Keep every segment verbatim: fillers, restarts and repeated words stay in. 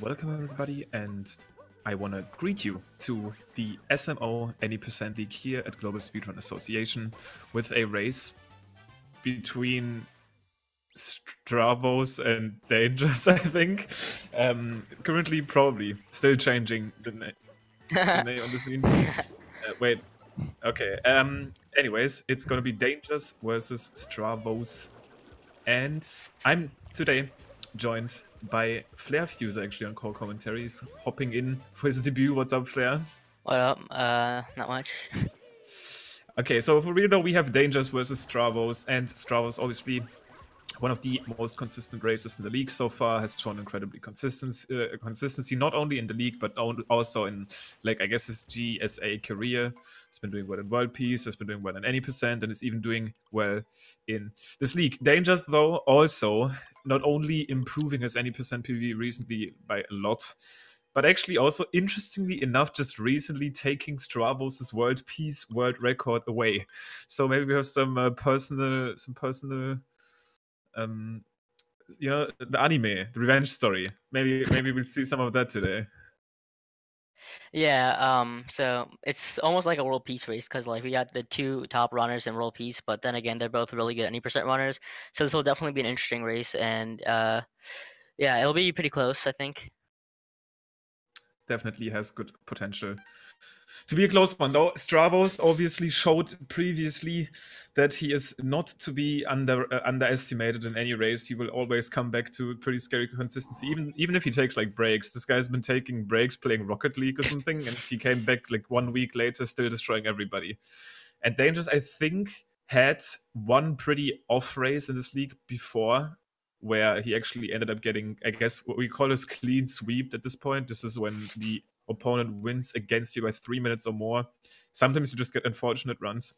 Welcome everybody, and I want to greet you to the S M O eighty percent League here at Global Speedrun Association with a race between Stravos and Dangers, I think. Um, currently, probably, still changing the, na the name on the scene. Uh, wait, okay. Um, anyways, it's gonna be Dangers versus Stravos, and I'm today joined by FlareFuse, actually, on Core Commentaries, hopping in for his debut. What's up, Flare? What up? Uh, not much. Okay, so for real though, we have Dangers versus Stravos, and Stravos, obviously, one of the most consistent races in the league so far, has shown incredibly consistency, uh, consistency not only in the league, but also in, like, I guess his G S A career. He's been doing well in World Peace, has been doing well in eighty percent, and is even doing well in this league. Dangers, though, also not only improving his eighty percent P V recently by a lot, but actually also, interestingly enough, just recently taking Stravos' World Peace world record away. So maybe we have some uh, personal, some personal... Um, you know, the anime, the revenge story. Maybe, maybe we'll see some of that today. Yeah. Um. So it's almost like a world peace race, because like we got the two top runners in world peace, but then again, they're both really good eighty percent runners. So this will definitely be an interesting race, and uh, yeah, it'll be pretty close, I think. Definitely has good potential to be a close one, though. Stravos obviously showed previously that he is not to be under uh, underestimated in any race. He will always come back to pretty scary consistency, even even if he takes like breaks. This guy's been taking breaks playing Rocket League or something, and he came back like one week later, still destroying everybody. And Dangers, I think, had one pretty off race in this league before, where he actually ended up getting, I guess, what we call as clean sweep at this point. This is when the opponent wins against you by three minutes or more. Sometimes you just get unfortunate runs.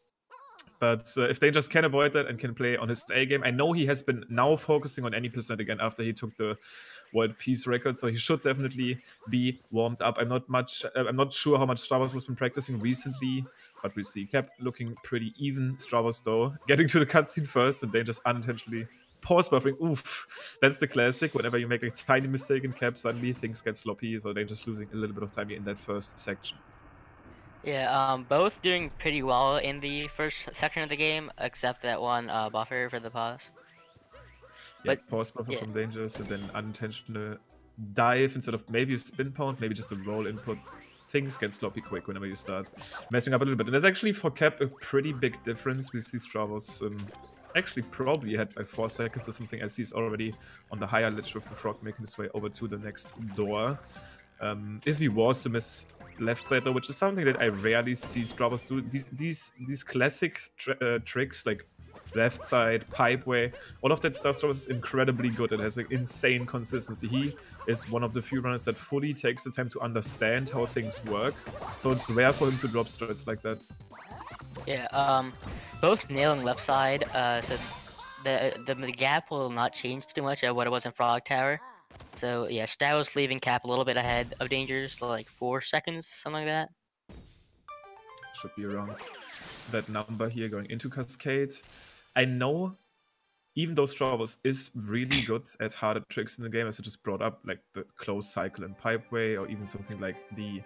But uh, if Dangers can avoid that and can play on his A game, I know he has been now focusing on eighty percent again after he took the World Peace record, so he should definitely be warmed up. I'm not much. Uh, I'm not sure how much Stravos has been practicing recently, but we see kept looking pretty even. Stravos, though, getting to the cutscene first, and Dangers unintentionally pause buffering. Oof, that's the classic. Whenever you make a tiny mistake in cap, suddenly things get sloppy, so they're just losing a little bit of time in that first section. Yeah, um, both doing pretty well in the first section of the game, except that one uh, buffer for the pause. Yeah, but, pause buffer yeah. from Dangers, and then unintentional dive instead of maybe a spin pound, maybe just a roll input. Things get sloppy quick whenever you start messing up a little bit. And there's actually for cap a pretty big difference. We see Stravos um, actually probably had by four seconds or something, as he's already on the higher ledge with the frog, making his way over to the next door. Um, if he was to miss left side, though, which is something that I rarely see Stravos do, these these, these classic tr uh, tricks like left side, pipe way, all of that stuff, Stravos is incredibly good. It has like insane consistency. He is one of the few runners that fully takes the time to understand how things work, so it's rare for him to drop strats like that. Yeah, um, both nailing left side, uh, so the, the the gap will not change too much at what it was in Frog Tower. So yeah, Stravos leaving cap a little bit ahead of Dangers, like four seconds, something like that. Should be around that number here going into Cascade. I know, even though Stravos is really good at harder tricks in the game, as I just brought up, like the close cycle and pipeway, or even something like the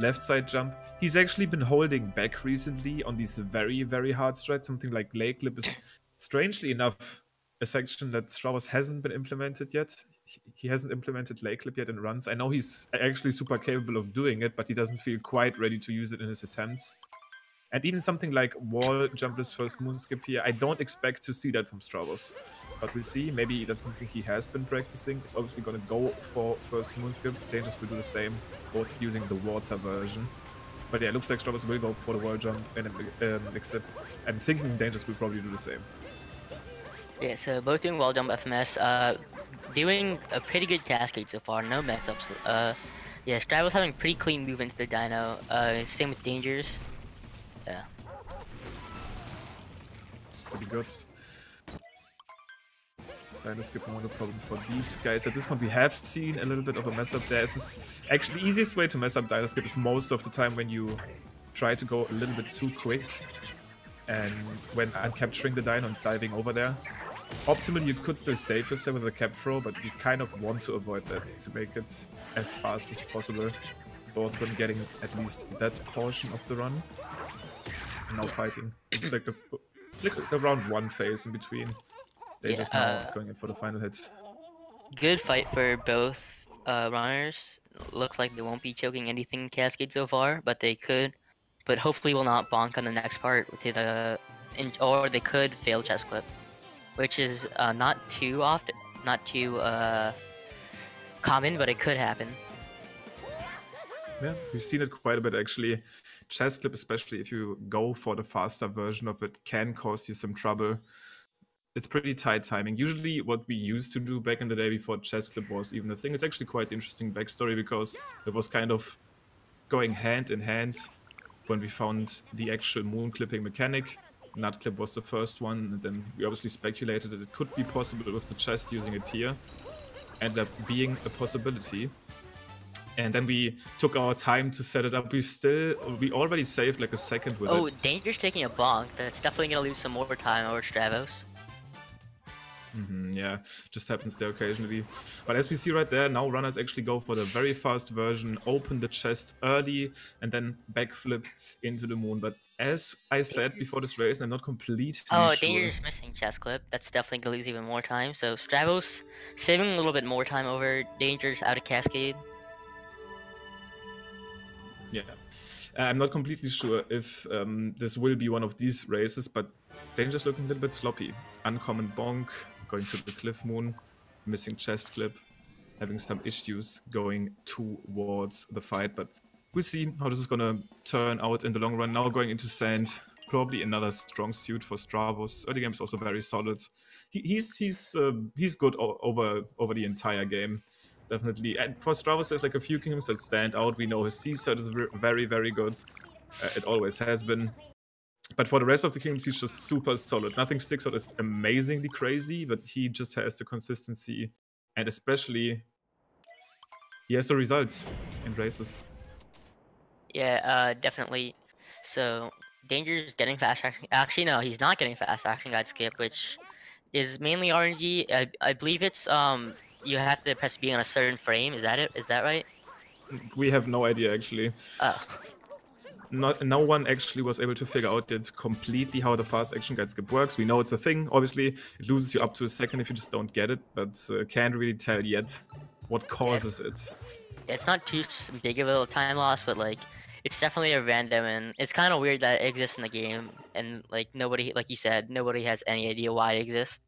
left side jump, he's actually been holding back recently on these very, very hard strats. Something like lay clip is, strangely enough, a section that Stravos hasn't been implemented yet. He hasn't implemented lay clip yet in runs. I know he's actually super capable of doing it, but he doesn't feel quite ready to use it in his attempts. And even something like wall jumpless first moon skip here, I don't expect to see that from Stravos. But we'll see, maybe that's something he has been practicing. He's obviously going to go for first moon skip. Dangers will do the same, both using the water version. But yeah, it looks like Stravos will go for the wall jump, and um, except I'm thinking Dangers will probably do the same. Yeah, so both doing wall jump F M S, uh, doing a pretty good cascade so far, no mess ups. Uh, yeah, Stravos having pretty clean move into the dino, uh, same with Dangers. Yeah. It's pretty good. Dino skip more the problem for these guys. At this point, we have seen a little bit of a mess up there. Is actually, the easiest way to mess up Dino skip is most of the time when you try to go a little bit too quick, and when I'm capturing the Dino and diving over there. Optimally, you could still save yourself with a cap throw, but you kind of want to avoid that to make it as fast as possible. Both of them getting at least that portion of the run. Now fighting. It's like the, like the round one phase in between. They're yeah, just now uh, going in for the final hit. Good fight for both uh, runners. Looks like they won't be choking anything Cascade so far, but they could. But hopefully will not bonk on the next part to the, or they could fail chest clip, which is uh, not too often, not too uh, common, but it could happen. Yeah, we've seen it quite a bit actually. Chest clip, especially if you go for the faster version of it, can cause you some trouble. It's pretty tight timing. Usually what we used to do back in the day before chest clip was even a thing. It's actually quite interesting backstory because it was kind of going hand in hand when we found the actual moon clipping mechanic. Nut clip was the first one, and then we obviously speculated that it could be possible with the chest using a tier. Ended up being a possibility. And then we took our time to set it up. We still, we already saved like a second with oh, it. Oh, Danger's taking a bonk. That's definitely going to lose some more time over Stravos. Mm-hmm, yeah, just happens there occasionally. But as we see right there, now runners actually go for the very fast version, open the chest early, and then backflip into the moon. But as I said before this race, and I'm not completely oh, sure. Danger's missing chest clip. That's definitely going to lose even more time. So Stravos saving a little bit more time over Danger's out of Cascade. Yeah, uh, I'm not completely sure if um, this will be one of these races, but Danger's looking a little bit sloppy. Uncommon bonk, going to the cliff moon, missing chest clip, having some issues going towards the fight, but we'll see how this is gonna turn out in the long run. Now going into sand, probably another strong suit for Stravos. Early game is also very solid. He, he's he's uh, he's good over over the entire game. Definitely. And for Stravos, there's like a few kingdoms that stand out. We know his C-set is very, very good. Uh, it always has been. But for the rest of the kingdoms, he's just super solid. Nothing sticks out as amazingly crazy, but he just has the consistency. And especially, he has the results in races. Yeah, uh, definitely. So, Danger's getting fast action. Actually, no, he's not getting fast action guide skip, which is mainly R N G. I, I believe it's... um. You have to press B on a certain frame, is that it? Is that right? We have no idea, actually. Oh. Not, no one actually was able to figure out that completely how the fast action guide skip works. We know it's a thing, obviously. It loses you up to a second if you just don't get it, but uh, can't really tell yet what causes yeah. it. It's not too big of a time loss, but like, it's definitely a random, and it's kind of weird that it exists in the game, and like nobody, like you said, nobody has any idea why it exists.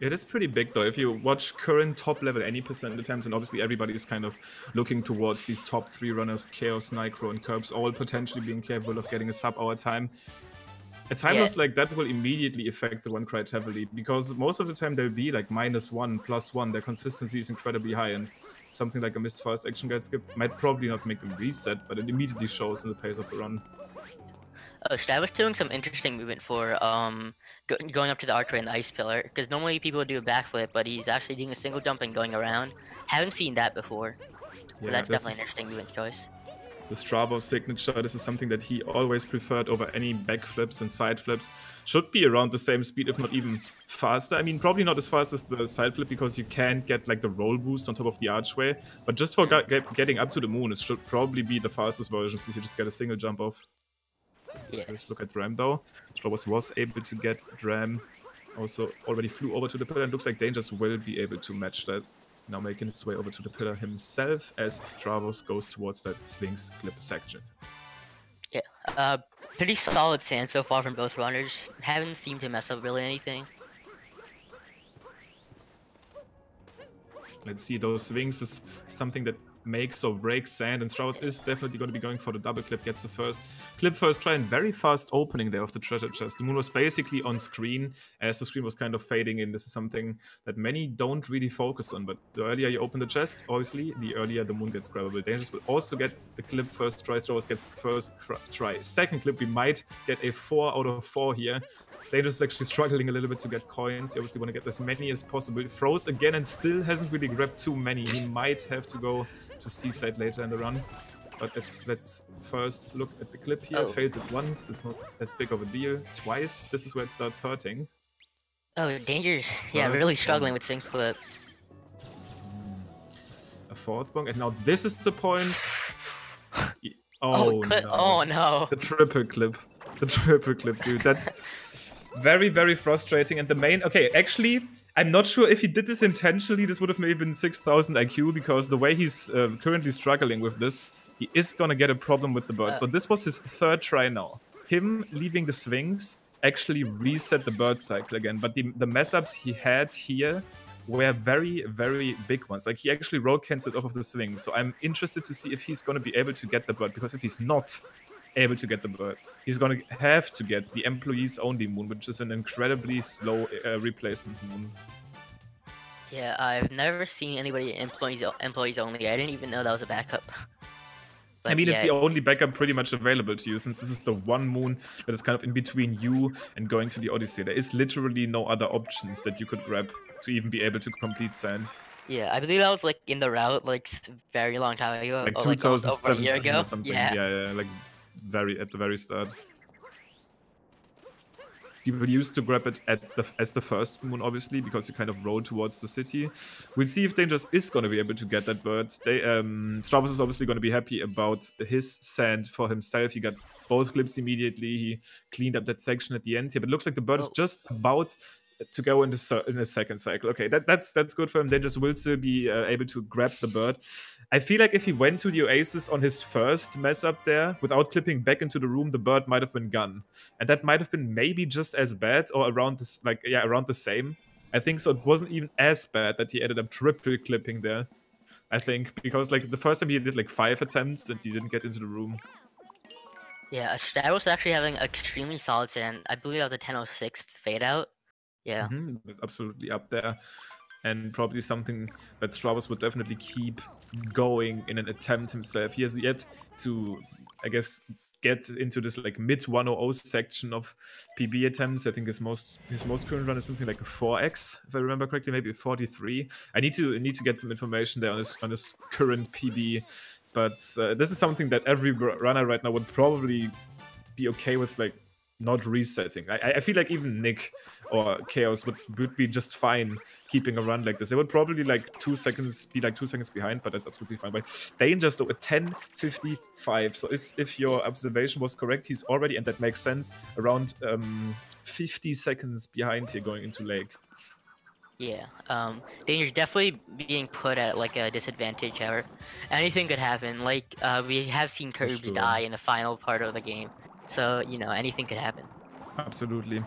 It is pretty big though. If you watch current top level any percent attempts, and obviously everybody is kind of looking towards these top three runners, Chaos, Nykro, and Curbs, all potentially being capable of getting a sub hour time. A time loss yeah. like that will immediately affect the one crit heavily, because most of the time they'll be like minus one, plus one. Their consistency is incredibly high, and something like a missed fast action guide skip might probably not make them reset, but it immediately shows in the pace of the run. Oh, Stravos doing some interesting movement for um go going up to the archway and the ice pillar, because normally people do a backflip, but he's actually doing a single jump and going around. Haven't seen that before. So yeah, that's definitely an interesting movement choice. The Stravos signature, this is something that he always preferred over any backflips and side flips. Should be around the same speed, if not even faster. I mean, probably not as fast as the side flip, because you can't get like the roll boost on top of the archway. But just for mm-hmm. get getting up to the moon, it should probably be the fastest version, since you just get a single jump off. Yeah. Let's look at Dram though. Stravos was able to get Dram. Also already flew over to the pillar, and looks like Danger's will be able to match that. Now making his way over to the pillar himself as Stravos goes towards that Sphinx clip section. Yeah, uh, pretty solid sand so far from both runners. Haven't seemed to mess up really anything. Let's see, those Sphinx is something that makes or breaks sand, and Stravos is definitely going to be going for the double clip. Gets the first clip first try, and very fast opening there of the treasure chest. The moon was basically on screen as the screen was kind of fading in. This is something that many don't really focus on, but the earlier you open the chest, obviously, the earlier the moon gets grabbable. Dangerous will also get the clip first try. Stravos gets first try. Second clip, we might get a four out of four here. Dangerous is actually struggling a little bit to get coins. You obviously want to get as many as possible. He froze again and still hasn't really grabbed too many. He might have to go to seaside later in the run, but it, let's first look at the clip here. Oh. Fails it once, it's not as big of a deal. Twice, this is where it starts hurting. Oh, dangerous. Yeah, right. Really struggling with Sphinx Clip. A fourth bong, and now this is the point. Oh, oh, no. oh no. The triple clip. The triple clip, dude. That's very, very frustrating. And the main... Okay, actually, I'm not sure if he did this intentionally. This would have maybe been six thousand I Q, because the way he's uh, currently struggling with this, he is going to get a problem with the bird. Uh. So this was his third try now. Him leaving the Sphinx actually reset the bird cycle again. But the, the mess-ups he had here were very, very big ones. Like, he actually roll cancelled off of the Sphinx. So I'm interested to see if he's going to be able to get the bird, because if he's not able to get the bird, he's going to have to get the employee's only moon, which is an incredibly slow uh, replacement moon. Yeah, I've never seen anybody employees, employees only. I didn't even know that was a backup. But I mean, yeah, it's the only backup pretty much available to you, since this is the one moon that is kind of in between you and going to the Odyssey. There is literally no other options that you could grab to even be able to complete Sand. Yeah, I believe I was like in the route like very long time ago, like, or, like over a year ago. Or something. Yeah. yeah, yeah, like very at the very start. People used to grab it at the, as the first moon, obviously, because you kind of roll towards the city. We'll see if Dangerous is going to be able to get that bird. They, um, Straubus is obviously going to be happy about his sand for himself. He got both clips immediately. He cleaned up that section at the end here. But it looks like the bird oh. is just about to go in the, in the second cycle. Okay, that, that's that's good for him. Dangerous will still be uh, able to grab the bird. I feel like if he went to the Oasis on his first mess up there, without clipping back into the room, the bird might have been gone. And that might have been maybe just as bad, or around this, like, yeah, around the same. I think so. It wasn't even as bad that he ended up triple clipping there, I think. Because, like, the first time he did, like, five attempts and he didn't get into the room. Yeah, Straubus actually having extremely solid sand. I believe that was a ten oh six fade out. Yeah. Mm-hmm. Absolutely up there. And probably something that Straubus would definitely keep going in an attempt himself. He has yet to, I guess, get into this like mid one hundred section of P B attempts. I think his most his most current run is something like a four X, if I remember correctly, maybe a forty-three. I need to I need to get some information there on his on his current P B. But uh, this is something that every runner right now would probably be okay with, like, not resetting. I, I feel like even Nick or Chaos would, would be just fine keeping a run like this. They would probably like two seconds be like two seconds behind, but that's absolutely fine. But Dangerous though at ten fifty-five. So is, if your observation was correct, he's already, and that makes sense, around um, fifty seconds behind here going into Lake. Yeah, um, Dangerous definitely being put at like a disadvantage. However, anything could happen. Like uh, we have seen Curbs sure. die in the final part of the game. So, you know, anything could happen. Absolutely.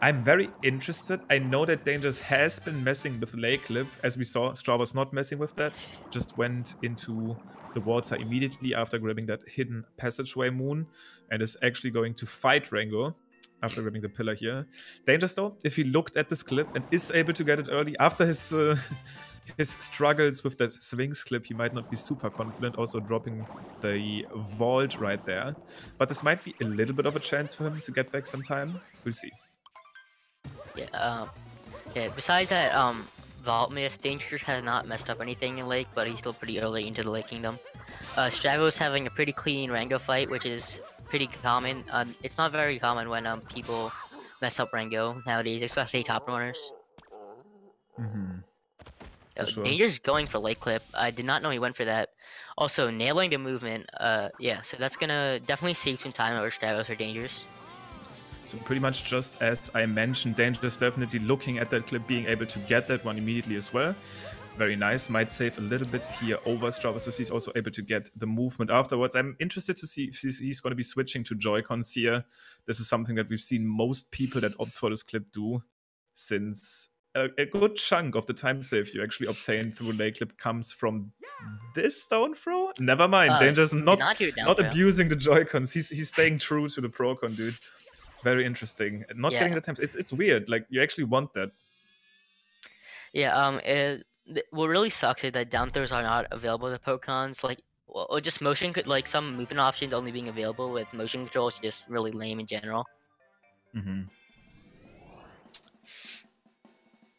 I'm very interested. I know that Dangerous has been messing with Lake Clip. As we saw, Straubus not messing with that. Just went into the water immediately after grabbing that hidden passageway moon. And is actually going to fight Rango after grabbing the pillar here. Dangerous though, if he looked at this clip and is able to get it early after his... Uh, his struggles with that Sphinx clip, he might not be super confident, also dropping the vault right there. But this might be a little bit of a chance for him to get back sometime. We'll see. Yeah, um, yeah, besides that um, vault miss, Dangerous has not messed up anything in Lake, but he's still pretty early into the Lake Kingdom. Uh, Straubus having a pretty clean Rango fight, which is pretty common. Um, it's not very common when um, people mess up Rango nowadays, especially top runners. Mm-hmm. Oh, sure. Dangerous going for Lake Clip. I did not know he went for that. Also, nailing the movement. Uh, yeah, so that's gonna definitely save some time over Straubus or Dangerous. So pretty much just as I mentioned, Dangerous definitely looking at that clip, being able to get that one immediately as well. Very nice. Might save a little bit here over Straubus if he's also able to get the movement afterwards. I'm interested to see if he's, he's going to be switching to Joy-Cons here. This is something that we've seen most people that opt for this clip do, since a good chunk of the time save you actually obtain through Lake Clip comes from this down throw. Never mind, uh, Dangerous not not, not abusing the Joy-Cons. He's he's staying true to the Pro-Con, dude. Very interesting. Not yeah. getting the time. It's it's weird. Like, you actually want that. Yeah. Um. It, what really sucks is that down throws are not available to Pro-Cons. Like, or just motion could like some movement options only being available with motion controls. Just really lame in general. Mm-hmm.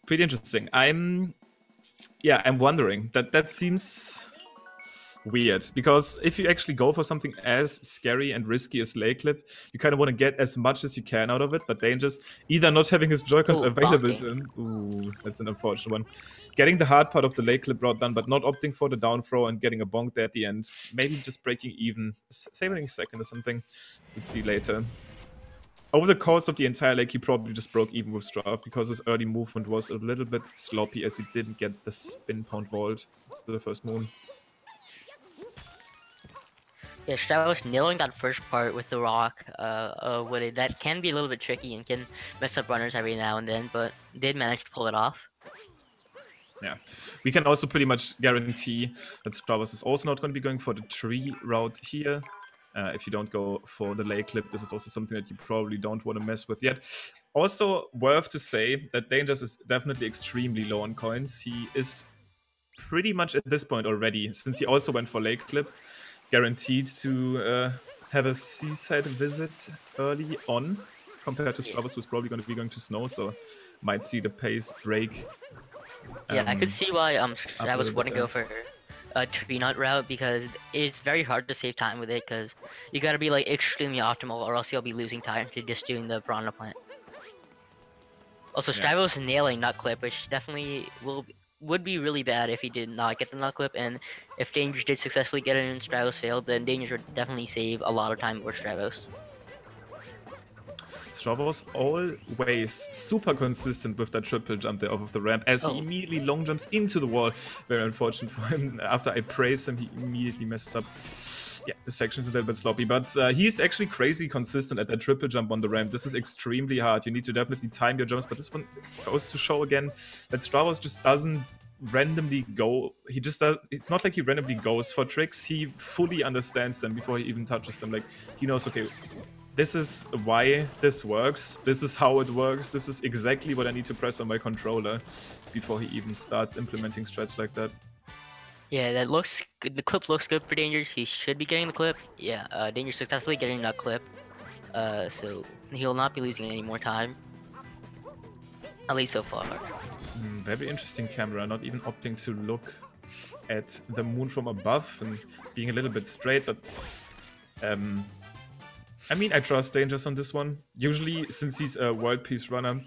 Pretty interesting. I'm, yeah, I'm wondering that that seems weird, because if you actually go for something as scary and risky as Lay Clip, you kind of want to get as much as you can out of it, but Danger's either not having his Joy-Cons available to him. Ooh, that's an unfortunate one. Getting the hard part of the Lay Clip route done, but not opting for the down throw and getting a bonk there at the end. Maybe just breaking even, saving second or something. We'll see later. Over the course of the entire leg, he probably just broke even with Strafe because his early movement was a little bit sloppy as he didn't get the spin pound vault for the first moon. Yeah, Strafe was nailing that first part with the rock, uh, uh, with it. That can be a little bit tricky and can mess up runners every now and then, but did manage to pull it off. Yeah, we can also pretty much guarantee that Strafe is also not going to be going for the tree route here. Uh, if you don't go for the Lay Clip, this is also something that you probably don't want to mess with yet. Also worth to say that Dangerous is definitely extremely low on coins. He is pretty much at this point already, since he also went for Lay Clip, guaranteed to uh, have a seaside visit early on, compared to Straubus, who's probably going to be going to snow, so might see the pace break. Um, yeah, I could see why um, I was wanting to go for a tree nut route, because it's very hard to save time with it, because you gotta be like extremely optimal or else you'll be losing time to just doing the piranha plant. Also, yeah. Stratos nailing nut clip, which definitely will would be really bad if he did not get the nut clip, and if Dangerous did successfully get it and Stratos failed, then Dangerous would definitely save a lot of time for Stratos. Straubos always super consistent with that triple jump there off of the ramp, as oh. he immediately long jumps into the wall. Very unfortunate for him. After I praise him, he immediately messes up. Yeah, the section is a little bit sloppy, but uh, he's actually crazy consistent at that triple jump on the ramp. This is extremely hard. You need to definitely time your jumps, but this one goes to show again that Straubos just doesn't randomly go. He just does. It's not like he randomly goes for tricks. He fully understands them before he even touches them. Like, he knows, okay, this is why this works, this is how it works, this is exactly what I need to press on my controller before he even starts implementing strats like that. Yeah, that looks good. The clip looks good for Dangerous. He should be getting the clip. Yeah, uh, Dangerous successfully getting that clip. Uh, so he'll not be losing any more time. At least so far. Mm, very interesting camera, not even opting to look at the moon from above and being a little bit straight, but um, I mean, I trust Dangerous on this one. Usually, since he's a world peace runner,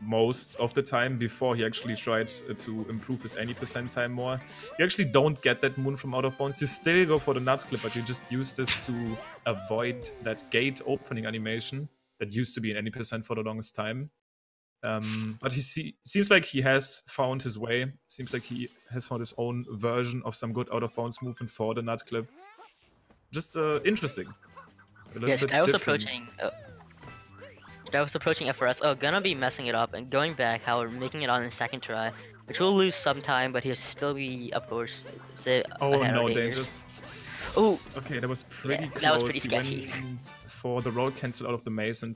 most of the time, before he actually tried to improve his any percent time more, you actually don't get that moon from out of bounds. You still go for the nut clip, but you just use this to avoid that gate opening animation that used to be in any percent for the longest time. Um, but he see seems like he has found his way. Seems like he has found his own version of some good out of bounds movement for the nut clip. Just uh, interesting. Yes, I was different. approaching. Uh, I was approaching F R S. Oh, gonna be messing it up and going back. Howard making it on his second try, which will lose some time, but he'll still be, of course. Say, oh no, Dangerous. Oh. Okay, that was pretty yeah, close. That was pretty sketchy. He went for the road cancel out of the maze, and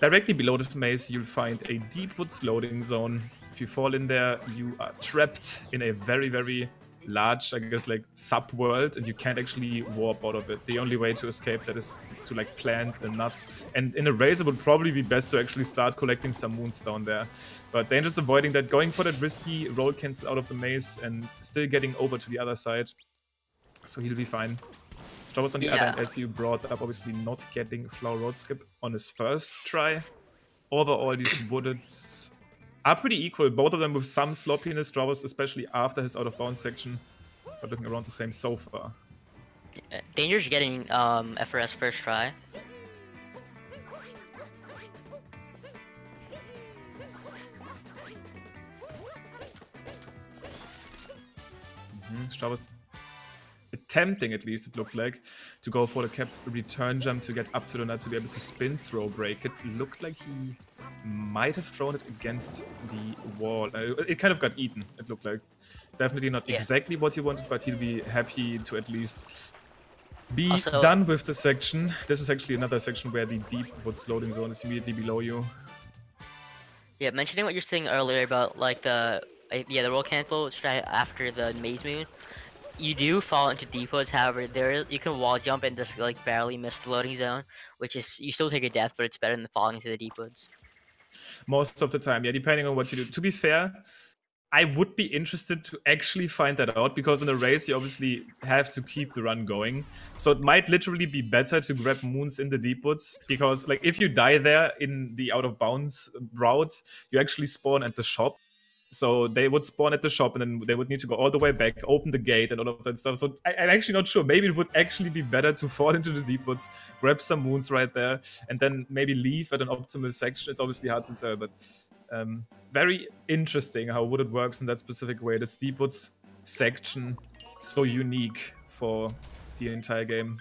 directly below this maze, you'll find a deep woods loading zone. If you fall in there, you are trapped in a very, very large, I guess, like subworld, and you can't actually warp out of it. The only way to escape that is to like plant a nut. And in a race, it would probably be best to actually start collecting some moons down there. But Dangerous avoiding that, going for that risky roll cancel out of the maze, and still getting over to the other side. So he'll be fine. Straubus on the yeah. other end, as you brought up, obviously not getting flower road skip on his first try. Overall, these woodeds are pretty equal, both of them with some sloppiness. Straubus, especially after his out of bounds section, but looking around the same so far. Dangerous getting um, F R S first try. Mm-hmm. Straubus attempting, at least it looked like, to go for the cap return jump to get up to the net to be able to spin throw break. It looked like he might have thrown it against the wall. It kind of got eaten, it looked like. Definitely not yeah. exactly what he wanted, but he'll be happy to at least be also done with this section. This is actually another section where the deep woods loading zone is immediately below you. Yeah, mentioning what you're saying earlier about like the yeah the roll cancel after the maze moon. You do fall into deep woods, however, there you can wall jump and just like barely miss the loading zone, which is, you still take a death, but it's better than falling into the deep woods. Most of the time, yeah, depending on what you do. To be fair, I would be interested to actually find that out, because in a race you obviously have to keep the run going. So it might literally be better to grab moons in the deep woods, because like if you die there in the out of bounds route, you actually spawn at the shop. So they would spawn at the shop and then they would need to go all the way back, open the gate and all of that stuff. So I, I'm actually not sure. Maybe it would actually be better to fall into the deep woods, grab some moons right there, and then maybe leave at an optimal section. It's obviously hard to tell, but um, very interesting how Wooded works in that specific way. The deep woods section, so unique for the entire game.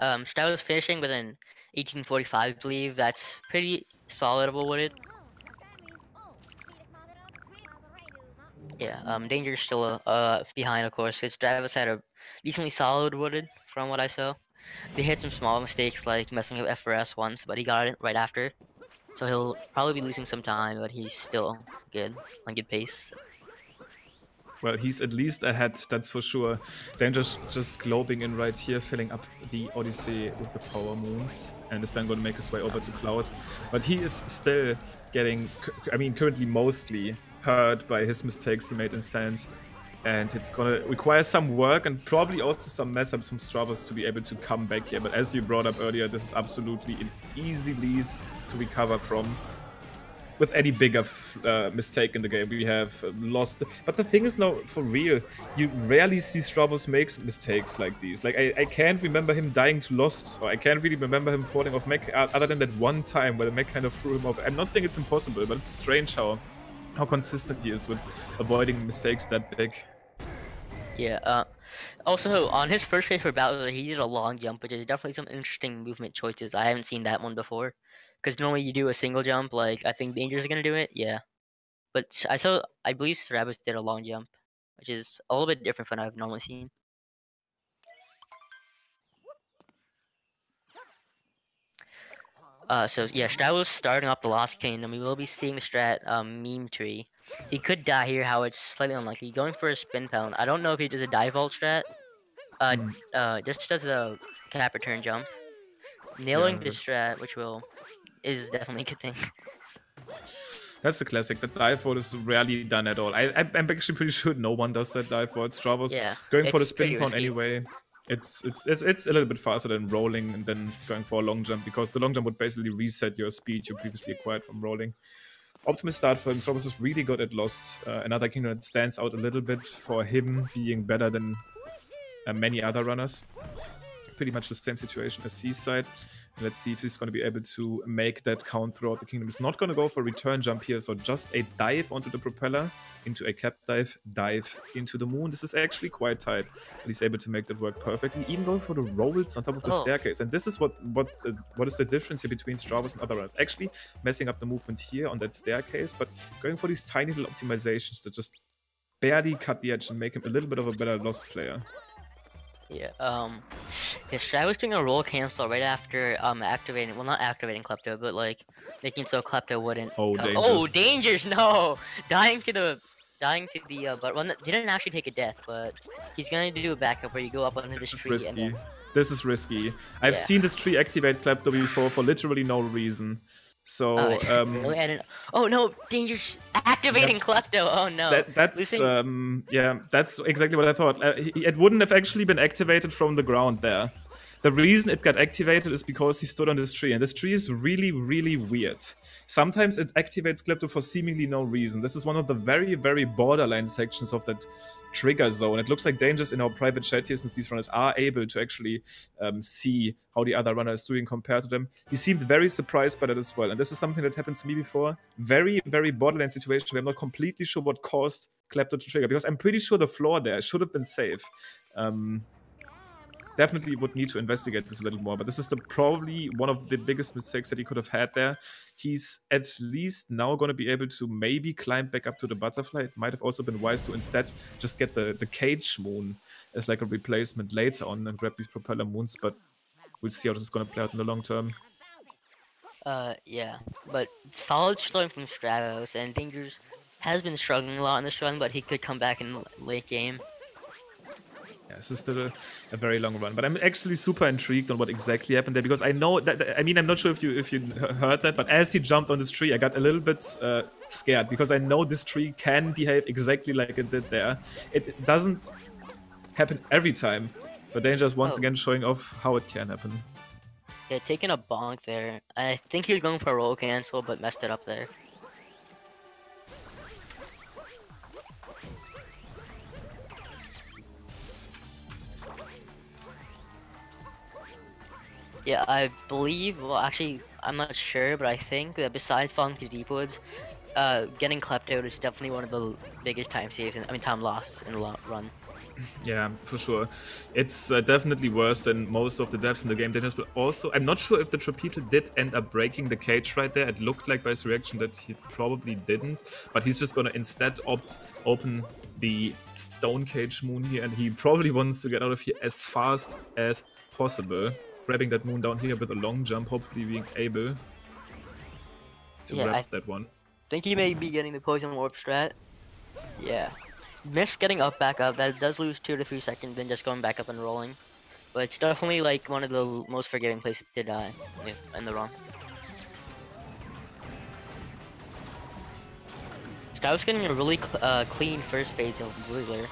Um, Star was finishing with an eighteen forty-five, I believe. That's pretty solid of a Wooded. Yeah, um, Danger's still uh, behind, of course, because Travis had a decently solid Wooded, from what I saw. They had some small mistakes, like messing up F R S once, but he got it right after. So he'll probably be losing some time, but he's still good, on good pace. Well, he's at least ahead, that's for sure. Danger's just globing in right here, filling up the Odyssey with the power moons, and is then going to make his way over to Cloud. But he is still getting, I mean, currently mostly hurt by his mistakes he made in Sand, and it's gonna require some work and probably also some mess ups from Stravos to be able to come back here. But as you brought up earlier, this is absolutely an easy lead to recover from. With any bigger uh, mistake in the game, we have lost. But the thing is now, for real, you rarely see Stravos makes mistakes like these. Like, I, I can't remember him dying to Lost, or I can't really remember him falling off mech, other than that one time where the mech kind of threw him off. I'm not saying it's impossible, but it's strange how how consistent he is with avoiding mistakes that big. Yeah, uh, also on his first phase for Bowser, he did a long jump, which is definitely some interesting movement choices. I haven't seen that one before, because normally you do a single jump, like I think Danger's gonna do it, yeah. But I saw, I believe Stravis did a long jump, which is a little bit different from what I've normally seen. Uh, so yeah, Strat was starting off the Lost Kingdom. We will be seeing the Strat um, meme tree. He could die here, how it's slightly unlikely. Going for a spin pound. I don't know if he does a dive vault Strat. Uh, uh, just does a cap return jump. Nailing yeah, the Strat, which will is definitely a good thing. That's the classic. The dive vault is rarely done at all. I, I I'm actually pretty sure no one does that dive vault. Stravos yeah, going for the spin pound anyway. It's, it's it's it's a little bit faster than rolling and then going for a long jump, because the long jump would basically reset your speed you previously acquired from rolling. Optimal start for him. Stravos is really good at Lost. Uh, another kingdom that stands out a little bit for him being better than uh, many other runners. Pretty much the same situation as Seaside. Let's see if he's going to be able to make that count throughout the kingdom. He's not going to go for a return jump here, so just a dive onto the propeller, into a cap dive, dive into the moon. This is actually quite tight, but he's able to make that work perfectly, even going for the rolls on top of the oh. staircase. And this is what what uh, what is the difference here between Stravos and other runners. Actually messing up the movement here on that staircase, but going for these tiny little optimizations that just barely cut the edge and make him a little bit of a better Lost player. Yeah, um, I was doing a roll cancel right after, um, activating, well, not activating Klepto, but, like, making it so Klepto wouldn't... Oh, Danger's. Oh, Danger's, no! Dying to the, dying to the, uh, but one that didn't actually take a death, but he's gonna do a backup where you go up under this tree risky. and then... This is risky. I've yeah. seen this tree activate Klepto before for literally no reason. So, oh, um... Really? I didn't... Oh, no! Danger's activating yeah. Klepto! Oh, no! That, that's, Losing... um... Yeah, that's exactly what I thought. Uh, he, it wouldn't have actually been activated from the ground there. The reason it got activated is because he stood on this tree, and this tree is really, really weird. Sometimes it activates Klepto for seemingly no reason. This is one of the very, very borderline sections of that trigger zone. It looks like Danger's in our private chat here, since these runners are able to actually um, see how the other runner is doing compared to them. He seemed very surprised by that as well, and this is something that happened to me before. Very, very borderline situation where I'm not completely sure what caused Klepto to trigger, because I'm pretty sure the floor there should have been safe. Um... Definitely would need to investigate this a little more, but this is the, probably one of the biggest mistakes that he could have had there. He's at least now going to be able to maybe climb back up to the butterfly. It might have also been wise to instead just get the, the cage moon as like a replacement later on and grab these propeller moons, but we'll see how this is going to play out in the long term. Uh, yeah, but solid slowing from Stravos, and Danger's has been struggling a lot in this run, but he could come back in late game. Yeah, this is still a, a very long run, but I'm actually super intrigued on what exactly happened there, because I know that, I mean, I'm not sure if you if you heard that, but as he jumped on this tree, I got a little bit uh, scared, because I know this tree can behave exactly like it did there. It doesn't happen every time, but they're just once oh. again showing off how it can happen. Yeah, taking a bonk there. I think he was going for a roll cancel, but messed it up there. Yeah, I believe, well actually, I'm not sure, but I think that besides falling to deep woods, uh, getting clapped out is definitely one of the biggest time saves, in, I mean time lost in the long run. Yeah, for sure. It's uh, definitely worse than most of the deaths in the game. But also, I'm not sure if the Trapeetle did end up breaking the cage right there. It looked like by his reaction that he probably didn't, but he's just gonna instead opt open the stone cage moon here, and he probably wants to get out of here as fast as possible. Grabbing that moon down here with a long jump, hopefully being able to yeah, grab I th that one. Think he may be getting the poison warp strat. Yeah. Missed getting up back up, that does lose two to three seconds, then just going back up and rolling. But it's definitely like one of the most forgiving places to die if in the wrong. Sky was getting a really cl uh, clean first phase of Blizzler.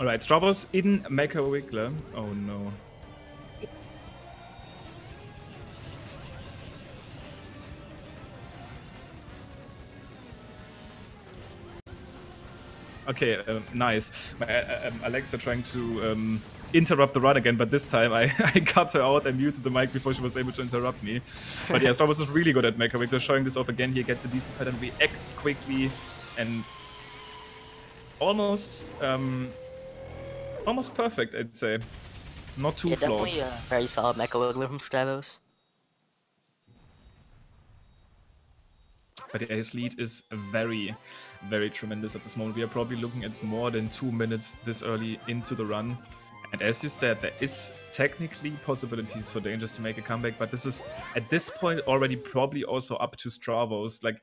Alright, Stravos in Mecha Wiggler. Oh no. Okay, uh, nice. My, uh, Alexa trying to um, interrupt the run again, but this time I, I cut her out and muted the mic before she was able to interrupt me. But yeah, Stravos is really good at Mecha Wiggler, showing this off again. He gets a decent pattern, reacts quickly, and Almost, um, almost perfect, I'd say. Not too yeah, flawed. Definitely a very solid Mecha Wiggler from Stravos. But yeah, his lead is very, very tremendous at this moment. We are probably looking at more than two minutes this early into the run. And as you said, there is technically possibilities for Dangerous to make a comeback, but this is, at this point, already probably also up to Stravos. Like,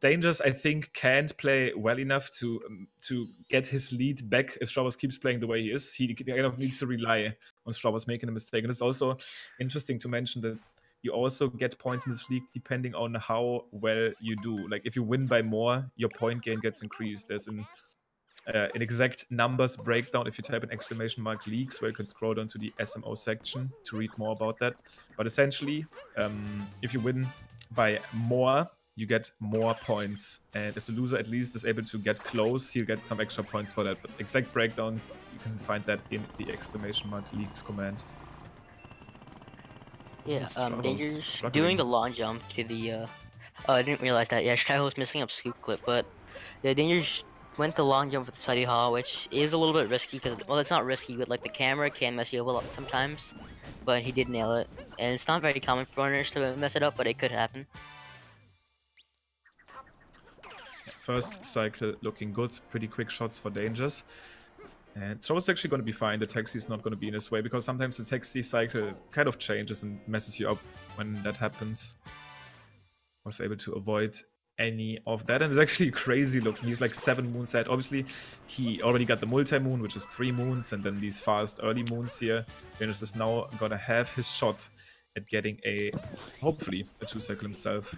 Dangerous, I think, can't play well enough to um, to get his lead back if Stravos keeps playing the way he is. He kind of needs to rely on Stravos making a mistake. And it's also interesting to mention that you also get points in this league depending on how well you do. Like, if you win by more, your point gain gets increased. There's an, uh, an exact numbers breakdown if you type an exclamation mark leagues, where you can scroll down to the S M O section to read more about that. But essentially, um, if you win by more, you get more points, and if the loser at least is able to get close, he'll get some extra points for that. But exact breakdown, you can find that in the exclamation mark leaks command. Yeah, um, Dangerous doing the long jump to the, uh, oh, I didn't realize that. Yeah, Stravos was missing up scoop clip, but yeah, Dangerous went the long jump with the Study Hall, which is a little bit risky, because, well, it's not risky, but like the camera can mess you up sometimes, but he did nail it. And it's not very common for runners to mess it up, but it could happen. First cycle looking good, pretty quick shots for Dangerous. And Stravos is actually going to be fine, the taxi is not going to be in his way, because sometimes the taxi cycle kind of changes and messes you up when that happens. Was able to avoid any of that, and it's actually crazy looking. He's like seven moons ahead. Obviously, he already got the multi-moon, which is three moons, and then these fast early moons here. Dangerous is now going to have his shot at getting a, hopefully, a two-cycle himself.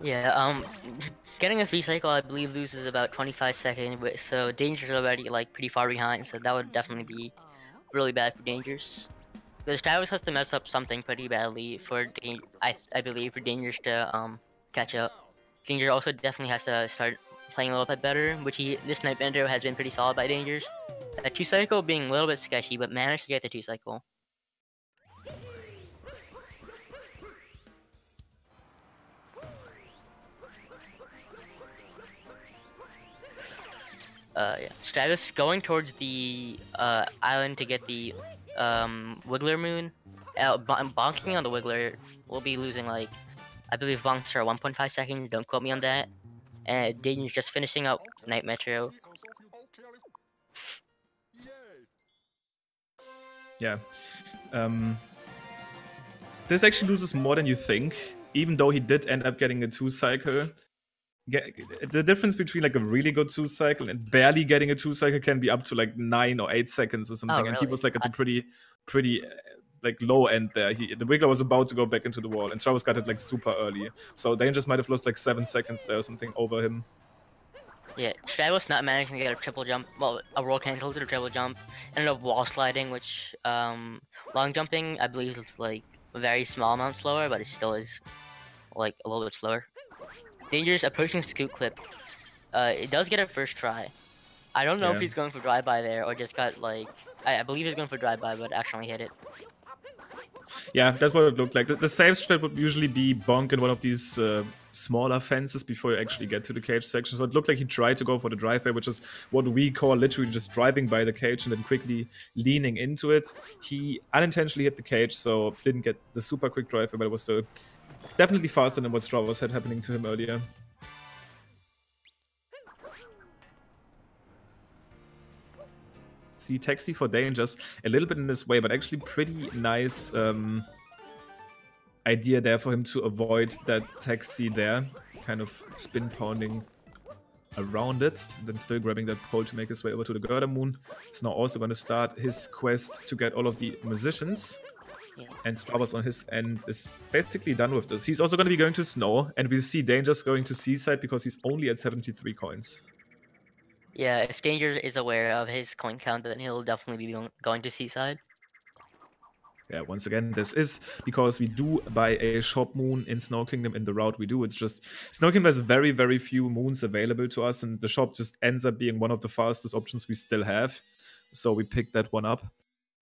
Yeah, um, getting a free cycle, I believe, loses about twenty-five seconds, but so Dangerous already, like, pretty far behind, so that would definitely be really bad for Dangerous. Because Stravos has to mess up something pretty badly for, Dan I, I believe, for Dangerous to, um, catch up. Dangerous also definitely has to start playing a little bit better, which he, this Night Bender has been pretty solid by Dangerous. A two-cycle being a little bit sketchy, but managed to get the two-cycle. Uh, yeah. Stravos going towards the uh, island to get the um, Wiggler Moon. Uh, bonking on the Wiggler, we'll be losing, like, I believe bonks are one point five seconds, don't quote me on that. Uh, Dayton's just finishing up Night Metro. Yeah. Um, this actually loses more than you think, even though he did end up getting a two-cycle. The difference between like a really good two-cycle and barely getting a two-cycle can be up to like nine or eight seconds or something. Oh, really? And he was like at the pretty, pretty uh, like low end there. He, the Wiggler was about to go back into the wall, and Strauss got it like super early. So Dangers might have lost like seven seconds there or something over him. Yeah, Strauss not managing to get a triple jump, well, a roll cancel to the triple jump, ended up wall sliding, which um, long jumping I believe is like a very small amount slower, but it still is like a little bit slower. Danger's approaching Scoot Clip. Uh, it does get a first try. I don't know yeah. if he's going for drive-by there or just got like... I, I believe he's going for drive-by, but accidentally hit it. Yeah, that's what it looked like. The, the safe strat would usually be bonk in one of these uh, smaller fences before you actually get to the cage section. So it looked like he tried to go for the drive-by, which is what we call literally just driving by the cage and then quickly leaning into it. He unintentionally hit the cage, so didn't get the super quick drive-by, but it was still... definitely faster than what Strauss had happening to him earlier. See, Taxi for Dangers, a little bit in his way, but actually pretty nice um, idea there for him to avoid that Taxi there. Kind of spin pounding around it, then still grabbing that pole to make his way over to the Gerdamoon. He's now also going to start his quest to get all of the musicians. And Strauss on his end is basically done with this. He's also going to be going to Snow, and we'll see Danger's going to Seaside because he's only at seventy-three coins. Yeah, if Danger is aware of his coin count, then he'll definitely be going to Seaside. Yeah, once again, this is because we do buy a Shop Moon in Snow Kingdom in the route we do. It's just, Snow Kingdom has very, very few moons available to us, and the shop just ends up being one of the fastest options we still have. So we picked that one up.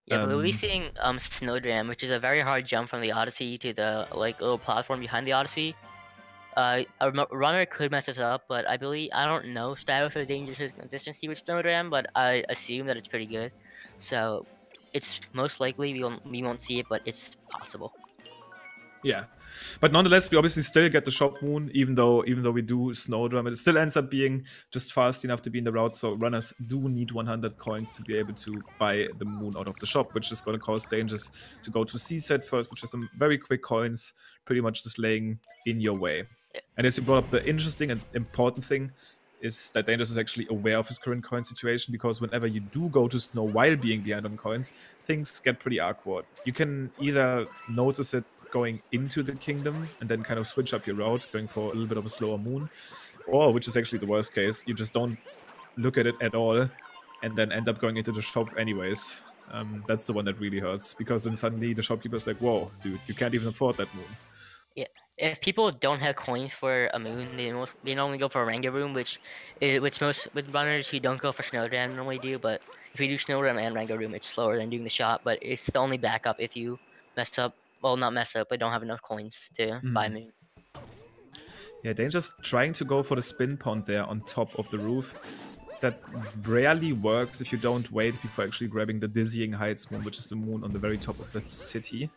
Yeah, but we'll be seeing um, Snowdram, which is a very hard jump from the Odyssey to the like little platform behind the Odyssey. Uh, a runner could mess this up, but I believe, I don't know Strauss or Danger's consistency with Snowdram, but I assume that it's pretty good. So it's most likely we won't, we won't see it, but it's possible. Yeah, but nonetheless, we obviously still get the Shop Moon, even though even though we do Snowdrum. It still ends up being just fast enough to be in the route, so runners do need one hundred coins to be able to buy the Moon out of the shop, which is going to cause Dangers to go to Seaside first, which is some very quick coins, pretty much just laying in your way. Yeah. And as you brought up, the interesting and important thing is that Dangers is actually aware of his current coin situation, because whenever you do go to Snow while being behind on coins, things get pretty awkward. You can either notice it going into the kingdom and then kind of switch up your route, going for a little bit of a slower moon, or, which is actually the worst case, you just don't look at it at all and then end up going into the shop anyways. Um, that's the one that really hurts, because then suddenly the shopkeeper's like, whoa, dude, you can't even afford that moon. Yeah, if people don't have coins for a moon, they most, they normally go for a Rangaroon, which is, which most with runners who don't go for Snowdram normally do, but if you do Snowdram and Rangaroon, it's slower than doing the shop, but it's the only backup if you messed up. Well, not mess up, but don't have enough coins to mm. buy me. Yeah, Danger's trying to go for the spin pound there on top of the roof. That rarely works if you don't wait before actually grabbing the Dizzying Heights moon, which is the moon on the very top of that city.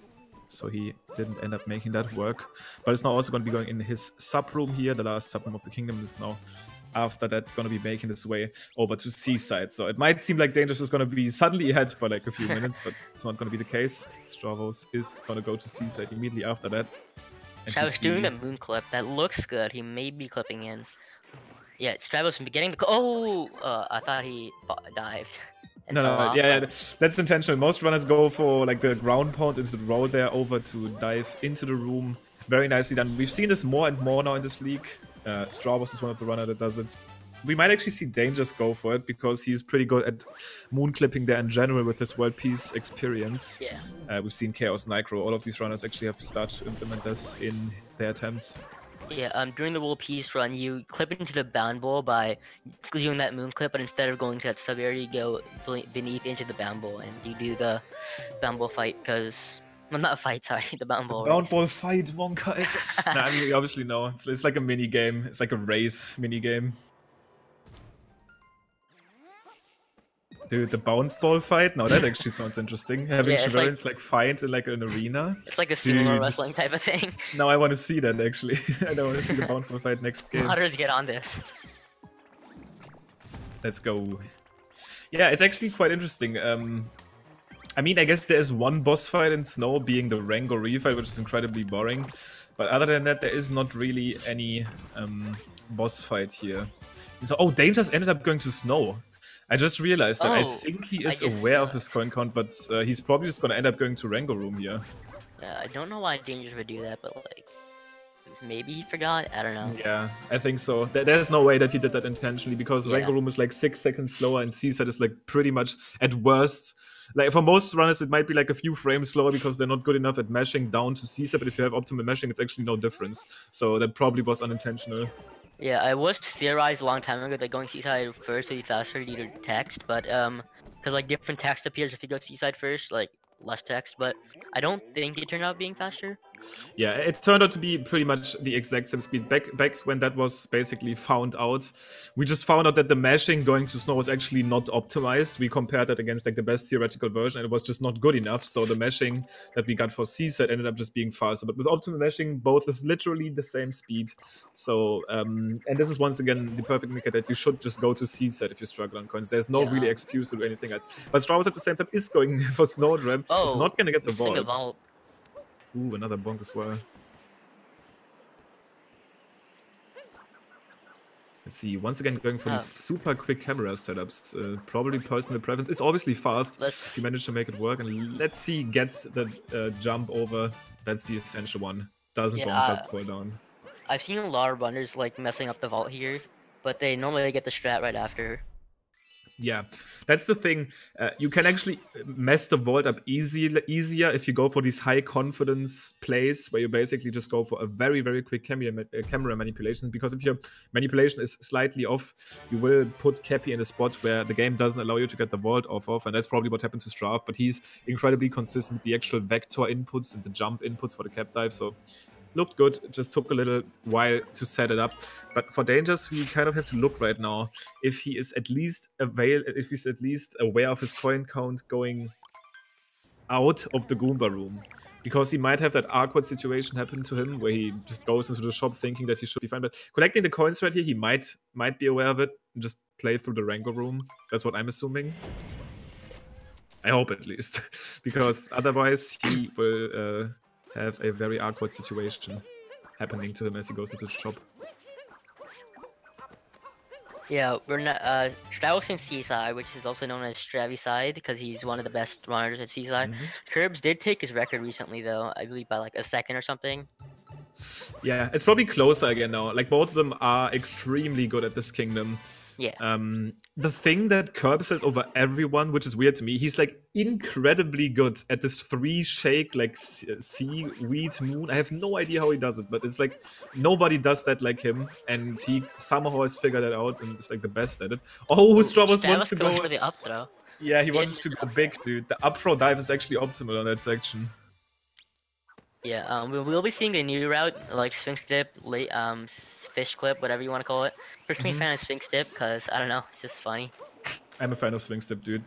So he didn't end up making that work. But it's now also going to be going in his sub room here. The last sub room of the kingdom is now, after that, going to be making its way over to Seaside. So it might seem like Dangerous is going to be suddenly ahead by like a few minutes, but it's not going to be the case. Strauss is going to go to Seaside immediately after that. I was doing the moon clip. That looks good. He may be clipping in. Yeah, Strauss from beginning. Oh, uh, I thought he dived. No, no, yeah, yeah, that's intentional. Most runners go for like the ground pound into the roll there over to dive into the room. Very nicely done. We've seen this more and more now in this league. Uh, Strauss is one of the runners that does it. We might actually see Dangerous go for it, because he's pretty good at moon clipping there in general with his World Peace experience. Yeah. Uh, we've seen Chaos, Nycro, all of these runners actually have started to implement this in their attempts. Yeah, um, during the World Peace run, you clip into the bound ball by doing that moon clip, but instead of going to that sub area, you go beneath into the bound ball, and you do the bound ball fight, because... Well, not a fight, sorry, the bound ball the bound ball fight, Wonka is... nah, I mean, we obviously know. It's, it's like a mini-game. It's like a race mini-game. the, the bound ball fight? No, that actually sounds interesting. Having yeah, Shivarians like, like fight in like an arena. It's like a sumo Dude. wrestling type of thing. Now I want to see that actually. I don't want to see the bound ball fight next game. Modders, get on this. Let's go. Yeah, it's actually quite interesting. Um, I mean, I guess there is one boss fight in Snow, being the Rangori fight, which is incredibly boring. But other than that, there is not really any um, boss fight here. And so, oh, Dane just ended up going to Snow. I just realized that. Oh, I think he is aware so. of his coin count, but uh, he's probably just going to end up going to Rangoroom here. Uh, I don't know why Dangers would do that, but like, maybe he forgot? I don't know. Yeah, I think so. Th there's no way that he did that intentionally, because yeah. Rangoroom is like six seconds slower and Seaside is like pretty much at worst. Like for most runners, it might be like a few frames slower because they're not good enough at meshing down to Seaside, but if you have optimal meshing, it's actually no difference. So that probably was unintentional. Yeah, I was theorized a long time ago that going Seaside first would be faster due to text, but um, because like different text appears if you go Seaside first, like less text, but I don't think it turned out being faster. Yeah, it turned out to be pretty much the exact same speed. Back back when that was basically found out, we just found out that the meshing going to Snow was actually not optimized. We compared that against like the best theoretical version and it was just not good enough. So the meshing that we got for Seaside ended up just being faster. But with optimal meshing, both is literally the same speed. So, um, and this is once again the perfect indicator that you should just go to Seaside if you struggle on coins. There's no yeah. really excuse or anything else. But Strauss at the same time is going for Snowdrop. Oh, he's not going to get the ball. Ooh, another bonk as well. Let's see, once again going for oh. these super quick camera setups. Uh, probably personal preference. It's obviously fast let's... if you manage to make it work. And let's see, gets the uh, jump over. That's the essential one. Doesn't yeah, bonk, uh, doesn't fall down. I've seen a lot of runners like messing up the vault here, but they normally get the strat right after. Yeah, that's the thing. Uh, you can actually mess the vault up easy, easier if you go for these high confidence plays where you basically just go for a very, very quick camera, ma camera manipulation. Because if your manipulation is slightly off, you will put Cappy in a spot where the game doesn't allow you to get the vault off of. And that's probably what happened to Straff. But he's incredibly consistent with the actual vector inputs and the jump inputs for the cap dive. So looked good, just took a little while to set it up. But for Dangers, we kind of have to look right now if he is at least avail if he's at least aware of his coin count going out of the Goomba room. Because he might have that awkward situation happen to him where he just goes into the shop thinking that he should be fine. But collecting the coins right here, he might might be aware of it. Just play through the Rango room. That's what I'm assuming. I hope at least. Because otherwise he will uh have a very awkward situation happening to him as he goes into the shop. Yeah, we're not, uh, Strauss in Seaside, which is also known as Straviside, because he's one of the best runners at Seaside. Mm-hmm. Curbs did take his record recently, though, I believe by like a second or something. Yeah, it's probably closer again now. Like, both of them are extremely good at this kingdom. Yeah. Um, the thing that Curbs has over everyone, which is weird to me, he's like incredibly good at this three shake, like sea weed moon. I have no idea how he does it, but it's like nobody does that like him, and he somehow has figured that out and is like the best at it. Oh, Strauss wants to go for the up throw. Yeah, he wants to go big, dude. The up throw dive is actually optimal on that section. Yeah, um, we'll be seeing a new route, like Sphinx Dip, late, um, Fish Clip, whatever you want to call it. Personally, mm-hmm. a fan of Sphinx Dip, because, I don't know, it's just funny. I'm a fan of Sphinx Dip, dude.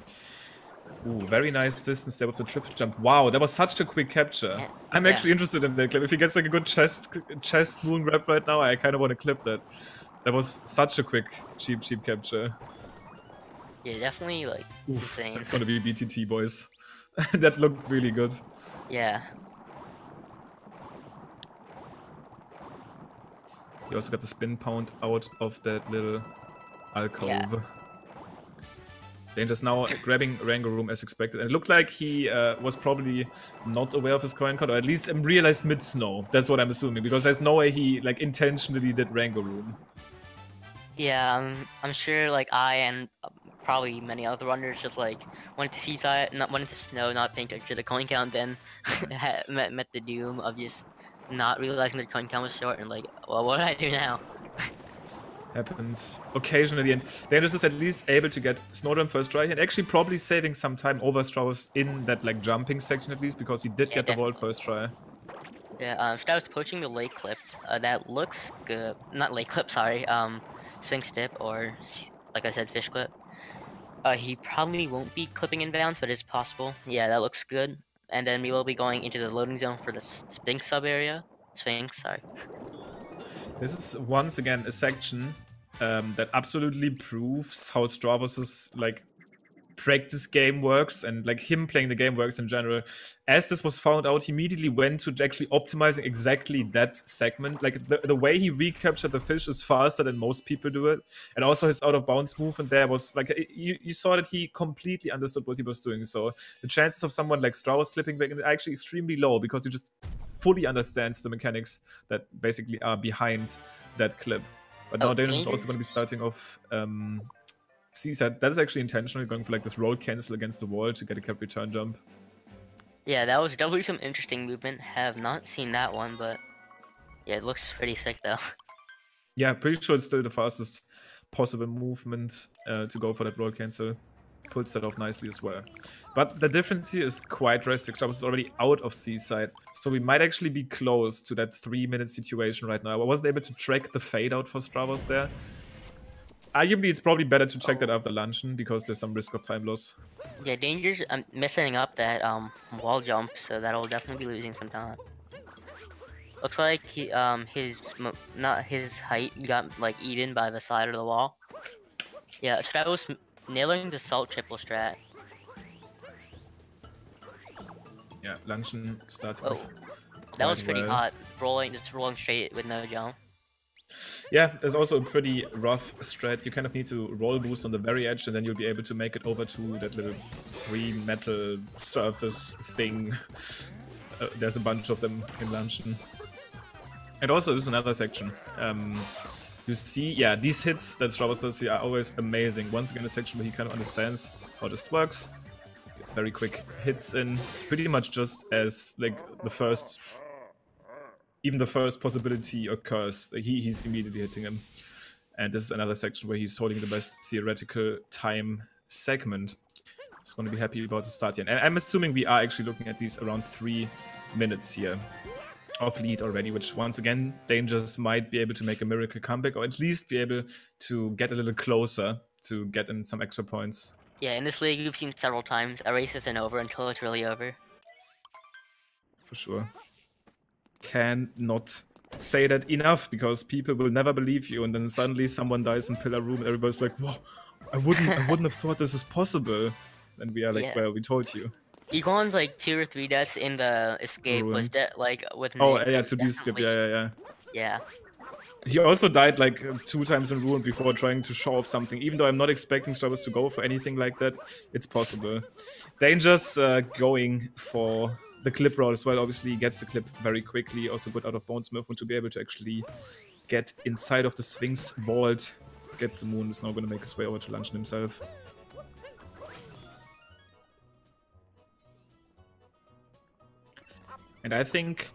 Ooh, very nice distance there with the triple jump. Wow, that was such a quick capture. Yeah. I'm actually yeah. interested in that clip. If he gets like a good chest chest moon grab right now, I kind of want to clip that. That was such a quick, cheap, cheap capture. Yeah, definitely, like, Oof, insane. That's going to be B T T, boys. That looked really good. Yeah. He also got the spin pound out of that little alcove. Yeah. Danger's now grabbing Rangoroom as expected. And it looked like he uh, was probably not aware of his coin count, or at least realized mid-snow. That's what I'm assuming, because there's no way he like intentionally did Rangoroom. Yeah, um, I'm sure like I and probably many other runners just like went to Seaside, not went to Snow, not paying attention to the coin count, then nice. met, met the doom of just not realizing the coin count was short and like, well, what do I do now? Happens occasionally, and Dangers is at least able to get Snowdrop first try and actually probably saving some time over Strauss in that like jumping section at least, because he did yeah, get definitely. the vault first try. Yeah, um, Strauss poaching the late clip. Uh, that looks good. Not late clip, sorry. Um, Sphinx Dip or, like I said, Fish Clip. Uh, he probably won't be clipping inbounds, but it's possible. Yeah, that looks good. And then we will be going into the loading zone for the Sphinx sub area. Sphinx, sorry. This is once again a section um, that absolutely proves how Stravos's like practice game works, and like him playing the game works in general. As this was found out, he immediately went to actually optimizing exactly that segment. Like the, the way he recaptured the fish is faster than most people do it, and also his out of bounds movement there was like you, you saw that he completely understood what he was doing. So the chances of someone like Strauss clipping back is actually extremely low, because he just fully understands the mechanics that basically are behind that clip. But now okay. Dangerous is also going to be starting off um Seaside. That is actually intentional, going for like this roll cancel against the wall to get a cap return jump. Yeah, that was definitely some interesting movement. Have not seen that one, but yeah, it looks pretty sick though. Yeah, pretty sure it's still the fastest possible movement uh, to go for that roll cancel. Pulls that off nicely as well. But the difference here is quite drastic. Stravos is already out of Seaside, so we might actually be close to that three minute situation right now. I wasn't able to track the fade out for Stravos there. Arguably, it's probably better to check that after luncheon, because there's some risk of time loss. Yeah, Danger's um, messing up that um, wall jump, so that'll definitely be losing some time. Looks like he, um, his not his height got like eaten by the side of the wall. Yeah, Stravos nailing the salt triple strat. Yeah, luncheon started. Oh, that was pretty well. hot. Rolling, just rolling straight with no jump. Yeah, there's also a pretty rough strat. You kind of need to roll boost on the very edge, and then you'll be able to make it over to that little green metal surface thing. Uh, there's a bunch of them in Luncheon. And also, this is another section. Um, you see, yeah, these hits that Stravos does here are always amazing. Once again, a section where he kind of understands how this works. It's very quick hits in, pretty much just as like the first... Even the first possibility occurs, he, he's immediately hitting him. And this is another section where he's holding the best theoretical time segment. He's going to be happy about the start here. And I'm assuming we are actually looking at these around three minutes here of lead already, which once again, Dangerous might be able to make a miracle comeback, or at least be able to get a little closer to get in some extra points. Yeah, in this league, we've seen several times, a race isn't over until it's really over. For sure. Cannot say that enough, because people will never believe you, and then suddenly someone dies in Pillar Room and everybody's like, whoa, I wouldn't I wouldn't have thought this is possible. And we are like, yeah. Well, we told you. Egon's like two or three deaths in the escape Ruined. was that like with Oh Nate, yeah, to the escape, yeah, yeah, yeah. Yeah. He also died like two times in Ruin before trying to show off something. Even though I'm not expecting Stravos to go for anything like that, it's possible. Dangerous uh, going for the clip roll as well, obviously. He gets the clip very quickly. Also good out of bounds movement to be able to actually get inside of the Sphinx vault. Gets the moon, is now going to make his way over to Luncheon himself. And I think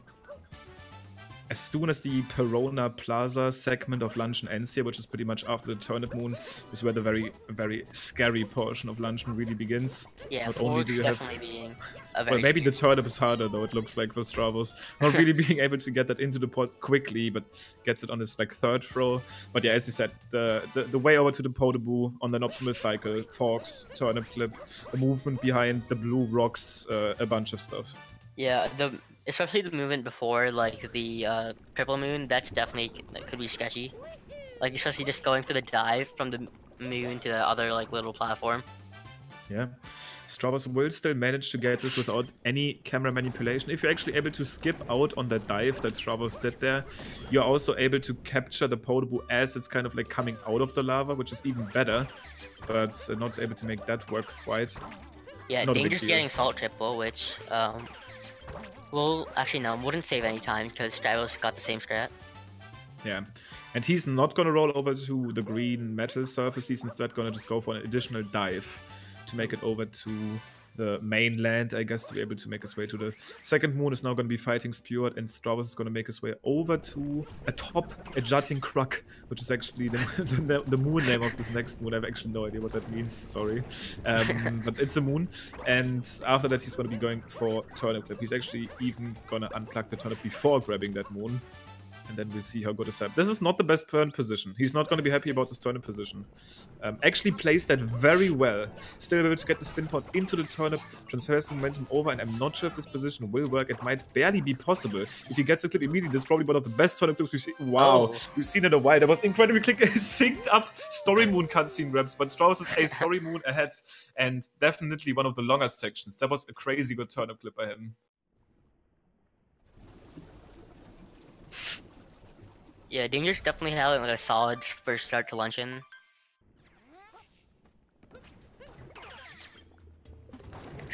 as soon as the Perona Plaza segment of Luncheon ends here, which is pretty much after the Turnip Moon, is where the very, very scary portion of Luncheon really begins. Yeah, not only do you have... being a very well, maybe the Turnip is harder, though, it looks like, for Stravos. Not really being able to get that into the pot quickly, but gets it on his like third throw. But yeah, as you said, the, the, the way over to the Podaboo on an optimal cycle, forks, Turnip clip, the movement behind, the blue rocks, uh, a bunch of stuff. Yeah, the... especially the movement before, like, the uh, triple moon, that's definitely, that could be sketchy. Like, especially just going for the dive from the moon to the other, like, little platform. Yeah. Stravos will still manage to get this without any camera manipulation. If you're actually able to skip out on the dive that Stravos did there, you're also able to capture the Podaboo as it's kind of, like, coming out of the lava, which is even better. But uh, not able to make that work quite. Yeah, not Danger's getting salt triple, which, um... well, actually no, wouldn't save any time because Stravos got the same strat. Yeah, and he's not going to roll over to the green metal surface. He's instead going to just go for an additional dive to make it over to the mainland, I guess, to be able to make his way to the second moon. Is now going to be fighting Speward, and Stravos is going to make his way over to atop a jutting crook, which is actually the, the, the moon name of this next moon. I have actually no idea what that means, sorry. Um, but it's a moon, and after that he's going to be going for Turnip Clip. He's actually even going to unplug the turnip before grabbing that moon. and then we'll see how good is him. This is not the best turn position. He's not going to be happy about this turnip position. Um, actually plays that very well. Still able to get the spin pot into the turnip, transfers the momentum over, and I'm not sure if this position will work. It might barely be possible. If he gets the clip immediately, this is probably one of the best turnip clips we've seen. Wow, oh. We've seen it in a while. That was incredibly click synced up Story Moon cutscene grabs, but Strauss is a Story Moon ahead, and definitely one of the longer sections. That was a crazy good turnip clip by him. Yeah, Danger's definitely had like a solid first start to luncheon.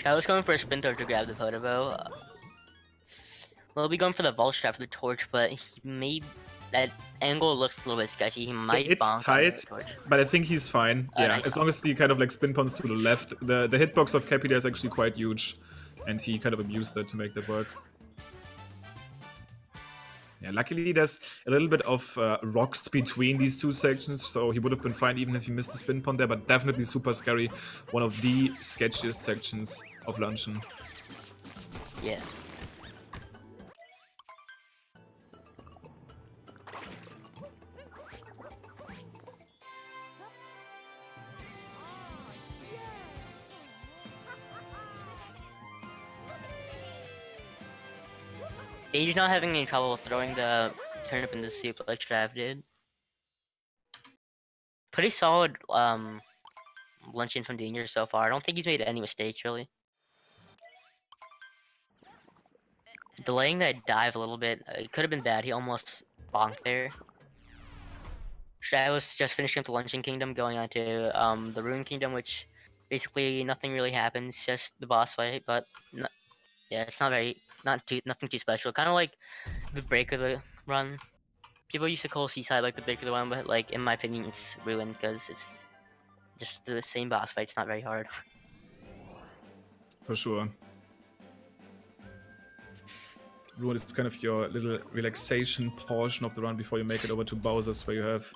I was going for a spin throw to grab the Potobo. Uh, we'll be going for the Vault Strap for the torch, but he may. That angle looks a little bit sketchy. He might it's bounce tight, the torch. But I think he's fine. Uh, yeah, nice as off. Long as he kind of like spin pawns to the left. The, the hitbox of Capita is actually quite huge, and he kind of abused that to make that work. Yeah, luckily there's a little bit of uh, rocks between these two sections, so he would have been fine even if he missed the spin pond there, but definitely super scary. One of the sketchiest sections of luncheon. Yeah. He's not having any trouble throwing the turnip in the soup like Strav did. Pretty solid um, luncheon from Danger so far. I don't think he's made any mistakes really. Delaying that dive a little bit, it could have been bad. He almost bonked there. Strav was just finishing up the Luncheon Kingdom, going on to um, the Ruin Kingdom, which basically nothing really happens, just the boss fight, but. No Yeah, it's not very, not too, nothing too special. Kind of like the break of the run. People used to call Seaside like the break of the run, but like in my opinion, it's ruined because it's just the same boss fight. It's not very hard. For sure. Ruin is kind of your little relaxation portion of the run before you make it over to Bowser's, where you have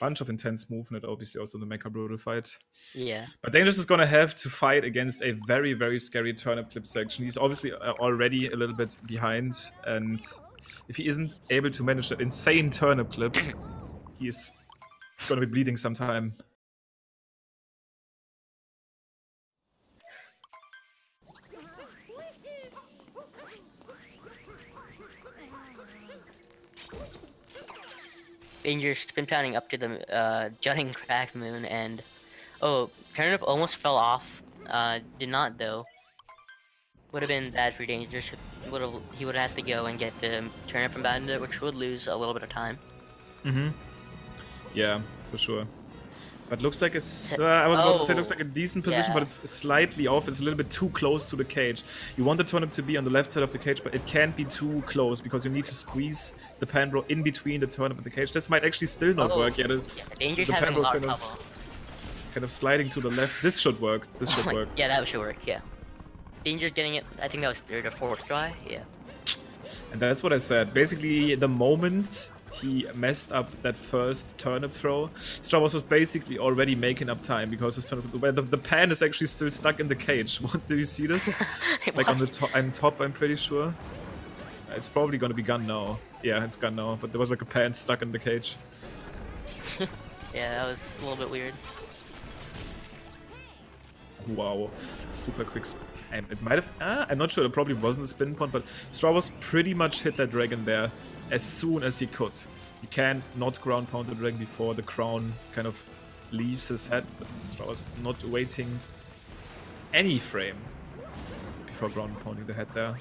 bunch of intense movement, obviously also the Mecha Brutal fight. Yeah. But Dangerous is gonna have to fight against a very, very scary turnip flip section. He's obviously already a little bit behind, and if he isn't able to manage that insane turnip clip, he is gonna be bleeding sometime. And you're spin pounding up to the uh, jutting crack moon, and oh, turnip almost fell off. Uh, did not though. Would have been bad for Danger. Would have he would have to go and get the turnip from Bandit, which would lose a little bit of time. Mhm. Yeah, for sure. But looks like it's. Uh, I was about oh, to say, it looks like a decent position, yeah. But it's slightly off. It's a little bit too close to the cage. You want the turnip to be on the left side of the cage, but it can't be too close because you need to squeeze the Panbro in between the turnip and the cage. This might actually still not oh, work yet. Yeah, Danger's the having a lot kind of trouble. Kind of sliding to the left. This should work. This should work. Yeah, that should work. Yeah. Danger's getting it. I think that was third or fourth try. Yeah. And that's what I said. Basically, the moment he messed up that first turnip throw, Strauss was basically already making up time because his turnip, the, the pan is actually still stuck in the cage. What, do you see this? Like on the top, I'm top, I'm pretty sure. It's probably gonna be gone now. Yeah, it's gone now, but there was like a pan stuck in the cage. Yeah, that was a little bit weird. Wow, super quick spin. It might have, ah, I'm not sure, it probably wasn't a spin point, but Strauss pretty much hit that dragon there as soon as he could. He can not ground pound the dragon before the crown kind of leaves his head, but Strauss not waiting any frame before ground pounding the head there.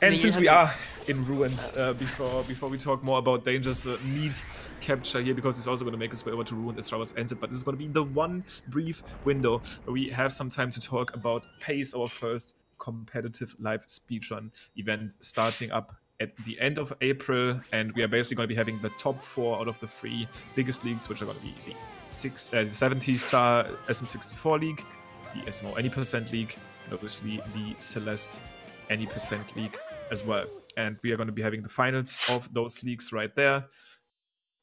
And since we are in Ruins, uh, before before we talk more about Danger's uh, meat capture here, because he's also going to make his way over to Ruin as Strauss ends it, but this is going to be the one brief window where we have some time to talk about Pace, our first competitive live speedrun event starting up at the end of April, and we are basically going to be having the top four out of the three biggest leagues, which are going to be the six, uh, seventy star S M sixty-four League, the S M O Any percent League, and obviously the Celeste Any percent League as well. And we are going to be having the finals of those leagues right there.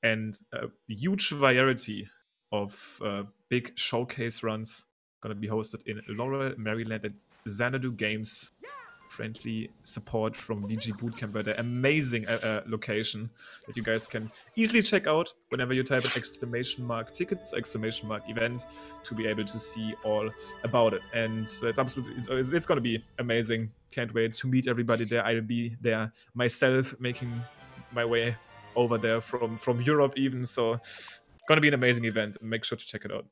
And a huge variety of uh, big showcase runs Gonna be hosted in Laurel, Maryland at Xanadu Games. Friendly support from V G Bootcamp by the amazing uh, uh, location that you guys can easily check out whenever you type an exclamation mark tickets, exclamation mark event to be able to see all about it. And it's absolutely, it's, it's going to be amazing. Can't wait to meet everybody there. I'll be there myself, making my way over there from, from Europe even. So going to be an amazing event. Make sure to check it out.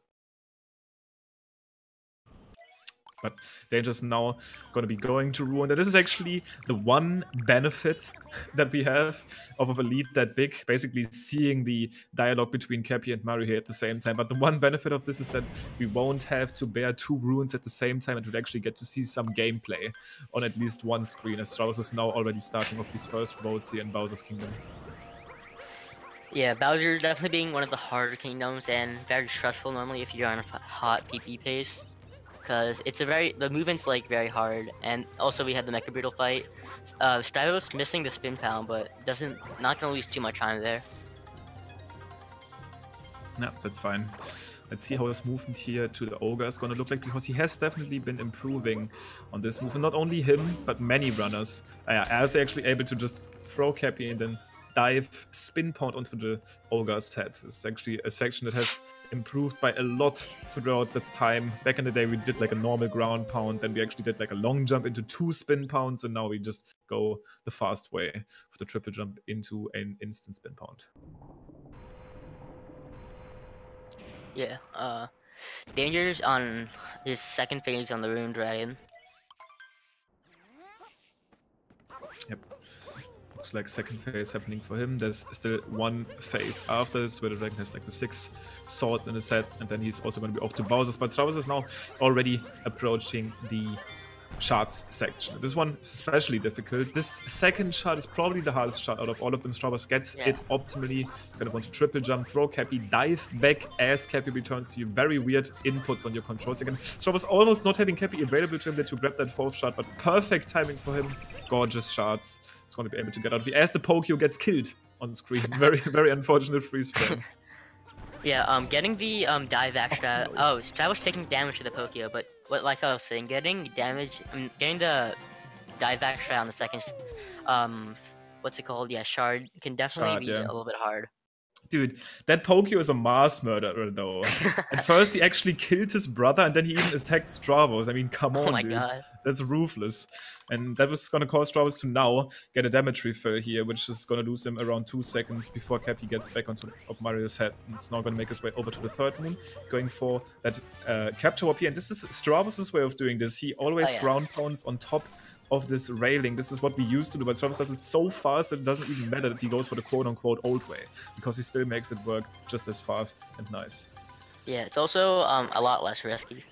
But they're just now going to be going to Ruin. This is actually the one benefit that we have of, of a lead that big. Basically seeing the dialogue between Cappy and Mario here at the same time. But the one benefit of this is that we won't have to bear two Ruins at the same time. And we'll actually get to see some gameplay on at least one screen. As Strauss is now already starting off these first roads here in Bowser's Kingdom. Yeah, Bowser definitely being one of the harder kingdoms and very stressful normally if you're on a hot P P pace. Because it's a very, the movement's like very hard, and also we had the Mecha Beetle fight. Uh, Stylos missing the spin pound, but doesn't, not gonna lose too much time there. No, that's fine. Let's see how his movement here to the Ogre is gonna look like, because he has definitely been improving on this move. And not only him, but many runners. Uh, I was actually able to just throw Cappy and then dive spin pound onto the Ogre's head. It's actually a section that has improved by a lot throughout the time. Back in the day we did like a normal ground pound, then we actually did like a long jump into two spin pounds, and now we just go the fast way for the triple jump into an instant spin pound. Yeah, uh, Danger's on his second phase on the Rune Dragon. Yep. Looks like second phase happening for him. There's still one phase after this where the dragon has like the six swords in his head, and then he's also going to be off to Bowser's. But Strauss is now already approaching the shards section. This one is especially difficult. This second shard is probably the hardest shard out of all of them. Strauss gets yeah. it optimally. You're going to want to triple jump, throw Cappy, dive back as Cappy returns to you. Very weird inputs on your controls again. Strauss almost not having Cappy available to him there to grab that fourth shard, but perfect timing for him. Gorgeous shards. It's going to be able to get out of it as the Pokio gets killed on screen. Very, very unfortunate freeze frame. Yeah, um, getting the um, dive back strat. Oh, Strauss taking damage to the Pokio, but what, like I was saying, getting damage, um, getting the dive back strat on the second, um, what's it called? Yeah, shard can definitely shard, be yeah. a little bit hard. Dude, that Pokio is a mass murderer though. At first he actually killed his brother and then he even attacked Strauss. I mean, come on, oh my dude. God. That's ruthless. And that was gonna cause Strauss to now get a damage refill here, which is gonna lose him around two seconds before Cappy gets back onto of Mario's head. And it's now gonna make his way over to the third moon, going for that uh, capture up here. And this is Strauss's way of doing this. He always oh, yeah. ground pounds on top of this railing. This is what we used to do, but Strauss does it so fast that it doesn't even matter that he goes for the quote-unquote old way, because he still makes it work just as fast and nice. Yeah, it's also um, a lot less risky.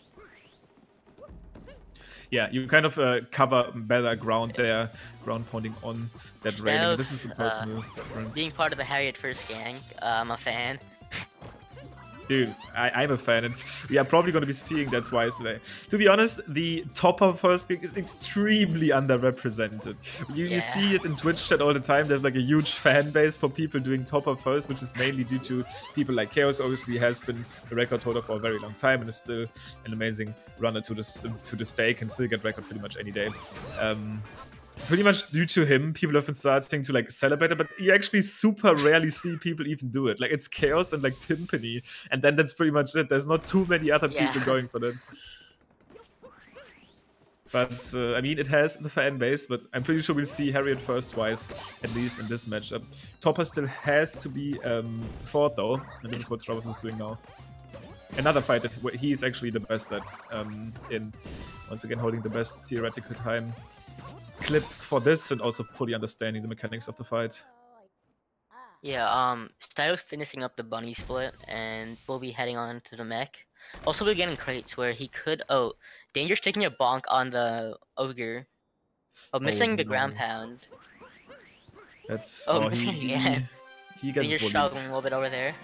Yeah, you kind of uh, cover better ground there, ground pounding on that railing. Now, this is a personal uh, preference. Being part of the Harriet First gang, uh, I'm a fan. Dude, I, I'm a fan, and we are probably going to be seeing that twice today. To be honest, the topper first gig is extremely underrepresented. You, yeah. you see it in Twitch chat all the time. There's like a huge fan base for people doing topper first, which is mainly due to people like Chaos, obviously has been a record holder for a very long time and is still an amazing runner to the, to the stake and still get record pretty much any day. Um, Pretty much due to him, people have been starting to like celebrate it, but you actually super rarely see people even do it. Like it's Chaos and like Timpani, and then that's pretty much it. There's not too many other yeah. people going for that. But uh, I mean, it has the fan base, but I'm pretty sure we'll see Harriet first twice, at least in this matchup. Topper still has to be um, fought though, and this is what Strauss is doing now. Another fight that he's actually the best at, um, in once again holding the best theoretical time clip for this and also fully understanding the mechanics of the fight. Yeah, um, Stylos finishing up the bunny split and we'll be heading on to the mech. Also, we're getting crates where he could. Oh, Danger's taking a bonk on the ogre. Oh, missing oh, no. the ground pound. That's oh, missing he, again. He gets Danger's bullied. Struggling a little bit over there.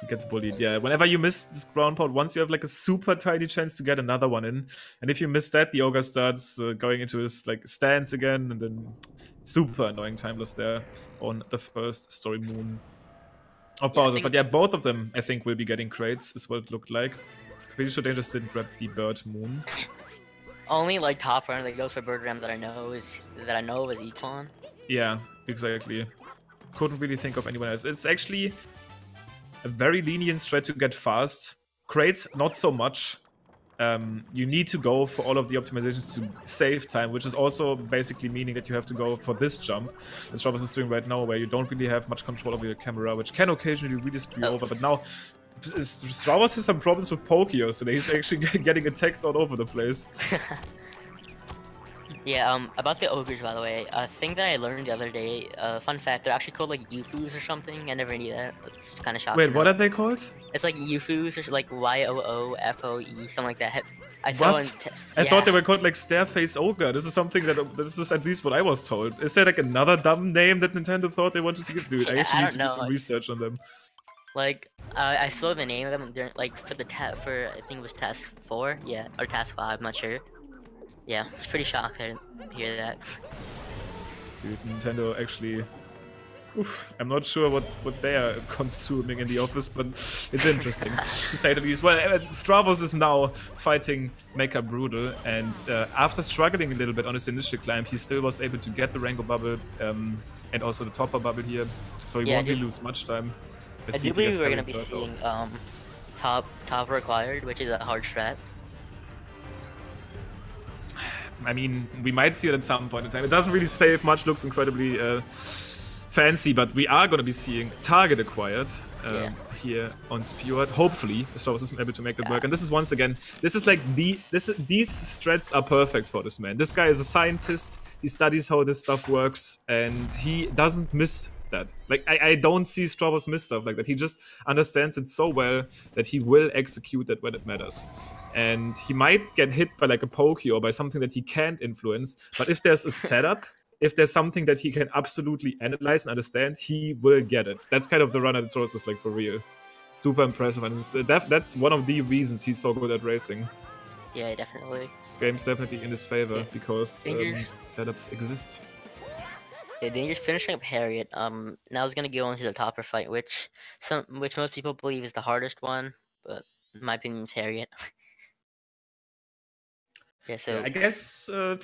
He gets bullied, yeah. Whenever you miss this ground pound, once you have like a super tiny chance to get another one in. And if you miss that, the ogre starts uh, going into his like stance again, and then super annoying time loss there on the first story moon of Bowser. Yeah, but yeah, both of them I think will be getting crates, is what it looked like. Pretty sure they just didn't grab the bird moon. Only like top runner that goes for bird ram that I know is that I know is Equan. Yeah, exactly. Couldn't really think of anyone else. It's actually a very lenient strat to get fast. Crates, not so much. Um, you need to go for all of the optimizations to save time, which is also basically meaning that you have to go for this jump, as Travis is doing right now, where you don't really have much control over your camera, which can occasionally really screw you oh. over. But now, Travis has some problems with Pokio, so he's actually getting attacked all over the place. Yeah, um, about the ogres, by the way, a thing that I learned the other day, uh, fun fact, they're actually called like Yufus or something. I never knew that. It's kind of shocking. Wait, what are they called? It's like Yufus or like Y O O F O E, something like that. I what? I yeah. thought they were called like Stairface Ogre. This is something that, this is at least what I was told. Is there like another dumb name that Nintendo thought they wanted to give? Dude, I actually I need to know. do some research on them. Like, uh, I saw the name of them during, like, for the ta for, I think it was task four, yeah, or task five, I'm not sure. Yeah, I was pretty shocked to hear that. Dude, Nintendo actually... Oof, I'm not sure what, what they are consuming in the office, but it's interesting, to say the least. Well, uh, Stravos is now fighting Mecha Brutal, and uh, after struggling a little bit on his initial climb, he still was able to get the Rango Bubble, um, and also the Topper Bubble here, so he yeah, won't really lose much time. Let's I do believe we're going to be seeing um, top, top required, which is a hard strat. I mean, we might see it at some point in time. It doesn't really save much, looks incredibly uh, fancy, but we are going to be seeing target acquired um, yeah. here on Speward. Hopefully, the Stravos is able to make it yeah. work. And this is once again, this is like the, this, these strats are perfect for this man. This guy is a scientist, he studies how this stuff works, and he doesn't miss that. Like, I, I don't see Stravos miss stuff like that. He just understands it so well that he will execute that when it matters. And he might get hit by like a Pokio or by something that he can't influence, but if there's a setup, if there's something that he can absolutely analyze and understand, he will get it. That's kind of the runner that Stravos is like, for real. Super impressive, and it's, uh, that, that's one of the reasons he's so good at racing. Yeah, definitely. This game's definitely in his favor, yeah. because um, setups exist. Yeah, then you're finishing up Harriet. Um, now I was gonna go into the topper fight, which some, which most people believe is the hardest one, but in my opinion, it's Harriet. yeah, so I guess uh,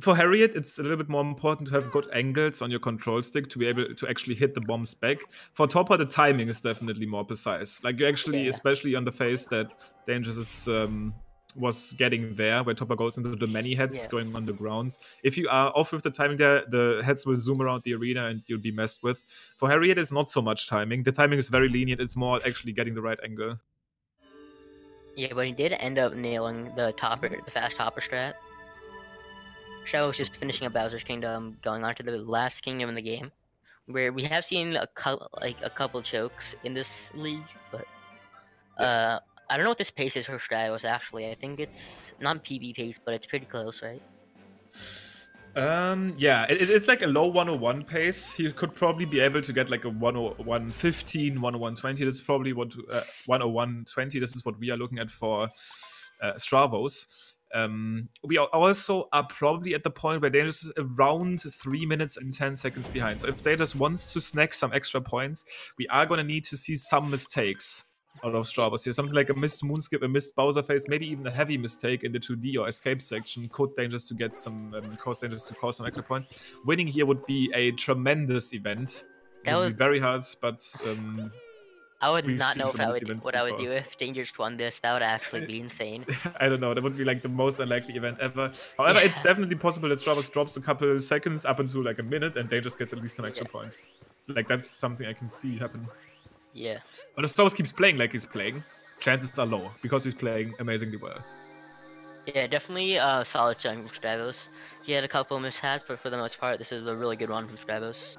for Harriet, it's a little bit more important to have good angles on your control stick to be able to actually hit the bombs back. For topper, the timing is definitely more precise. Like you actually, yeah. especially on the phase that Dangerous is. Um, was getting there, where Topper goes into the many heads yeah. going on the ground. If you are off with the timing there, the heads will zoom around the arena and you'll be messed with. For Harriet, it's not so much timing. The timing is very lenient. It's more actually getting the right angle. Yeah, but he did end up nailing the topper, the fast topper strat. Shadow was just finishing up Bowser's Kingdom, going on to the last kingdom in the game, where we have seen a like a couple chokes in this league, but... Uh, I don't know what this pace is for Stravos, actually. I think it's not P B pace, but it's pretty close, right? Um, yeah, it, it's like a low one oh one pace. He could probably be able to get like a one oh one fifteen, one oh one twenty. This is probably what uh, one oh one twenty. This is what we are looking at for uh, Stravos. Um, we are also are probably at the point where Dangerous is around three minutes and ten seconds behind. So if Dangerous wants to snag some extra points, we are going to need to see some mistakes out of Stravos here. Something like a missed Moonskip, a missed Bowser phase, maybe even a heavy mistake in the two D or escape section could Dangerous to get some, um, cause Dangerous to cause some extra points. Winning here would be a tremendous event. That would, would be very hard, but um, I would not know what, I would, what I would do if Dangerous won this. That would actually be insane. I don't know. That would be like the most unlikely event ever. However, yeah. it's definitely possible that Stravos drops a couple seconds up into like a minute and Dangerous gets at least some extra yeah. points. Like that's something I can see happen. Yeah. But if Stravos keeps playing like he's playing, chances are low because he's playing amazingly well. Yeah, definitely uh, solid showing from Stravos. He had a couple of mishaps, but for the most part, this is a really good one from Stravos.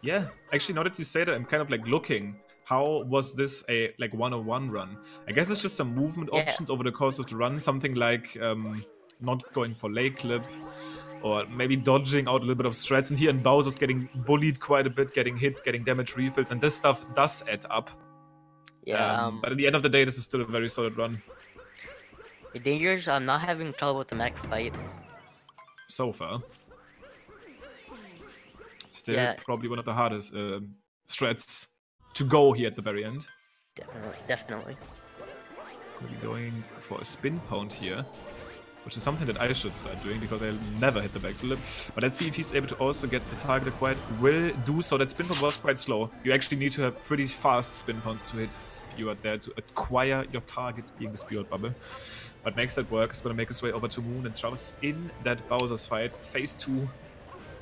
Yeah, actually, now that you say that, I'm kind of like looking. How was this a like one oh one run? I guess it's just some movement yeah. options over the course of the run, something like um, not going for lay clip. Or maybe dodging out a little bit of strats. And here in Bowser's getting bullied quite a bit, getting hit, getting damage refills, and this stuff does add up. Yeah. Um, um, but at the end of the day, this is still a very solid run. The Dangerous, I'm not having trouble with the mech fight. So far. Still yeah. probably one of the hardest uh, strats to go here at the very end. Definitely, definitely. We're going for a spin pound here, which is something that I should start doing because I never hit the back flip. But let's see if he's able to also get the target acquired. Will do so. That spin pound was quite slow. You actually need to have pretty fast spin pounds to hit Speward there to acquire your target being the Speward bubble. But makes that work. He's gonna make his way over to Moon and Travis in that Bowser's fight. Phase two.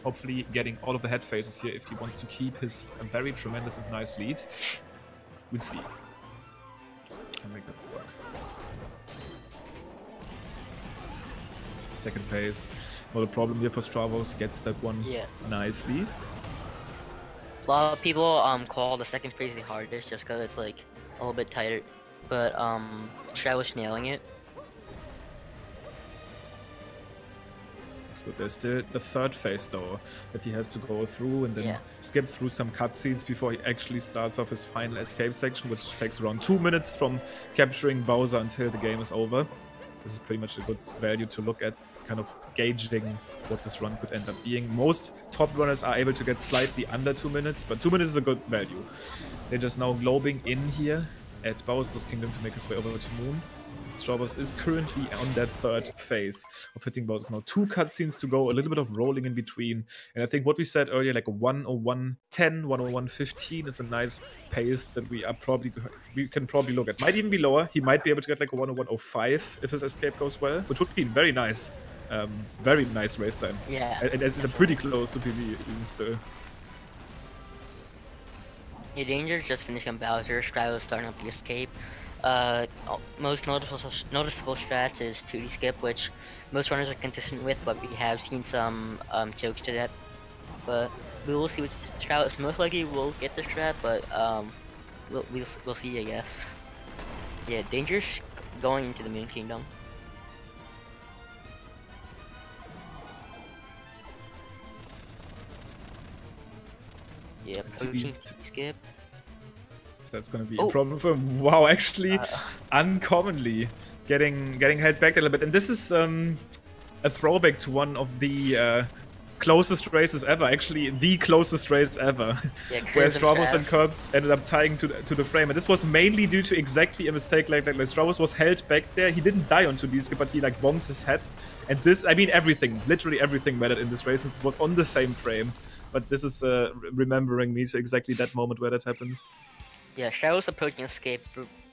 Hopefully getting all of the head phases here if he wants to keep his very tremendous and nice lead. We'll see. Can make that work. Second phase. Not a problem here for Stravos. Gets that one yeah. nicely. A lot of people um call the second phase the hardest just because it's like a little bit tighter. But um Stravos nailing it. So there's still the third phase though that he has to go through and then yeah. skip through some cutscenes before he actually starts off his final escape section, which takes around two minutes from capturing Bowser until the game is over. This is pretty much a good value to look at, kind of gauging what this run could end up being. Most top runners are able to get slightly under two minutes, but two minutes is a good value. They're just now globing in here at Bowser's Kingdom to make his way over to Moon. Strawbus is currently on that third phase of hitting Bowser. Now two cutscenes to go, a little bit of rolling in between. And I think what we said earlier, like one oh one ten, one oh one fifteen is a nice pace that we are probably we can probably look at. Might even be lower. He might be able to get like a one oh one oh five if his escape goes well, which would be very nice. Um, very nice race time. Yeah. And, and this is a pretty close to P V even still. Your danger just finishing Bowser, Strawbus starting up the escape. Uh, most noticeable, noticeable strats is two D skip, which most runners are consistent with, but we have seen some um, jokes to that. But we will see which strat is most likely. We'll get the strat, but um, we'll, we'll, we'll see, I guess. Yeah, dangerous going into the Moon Kingdom. Yeah, two D skip. That's gonna be oh. a problem for him. Wow, actually, uh, uncommonly getting getting held back a little bit. And this is um, a throwback to one of the uh, closest races ever. Actually, the closest race ever, yeah, where Strawbus and Curbs ended up tying to the, to the frame. And this was mainly due to exactly a mistake like that. Like, Strawbus was held back there. He didn't die on two D skip, but he like bonked his head. And this, I mean, everything, literally everything mattered in this race, since it was on the same frame. But this is uh, remembering me to exactly that moment where that happened. Yeah, Strawbus approaching escape.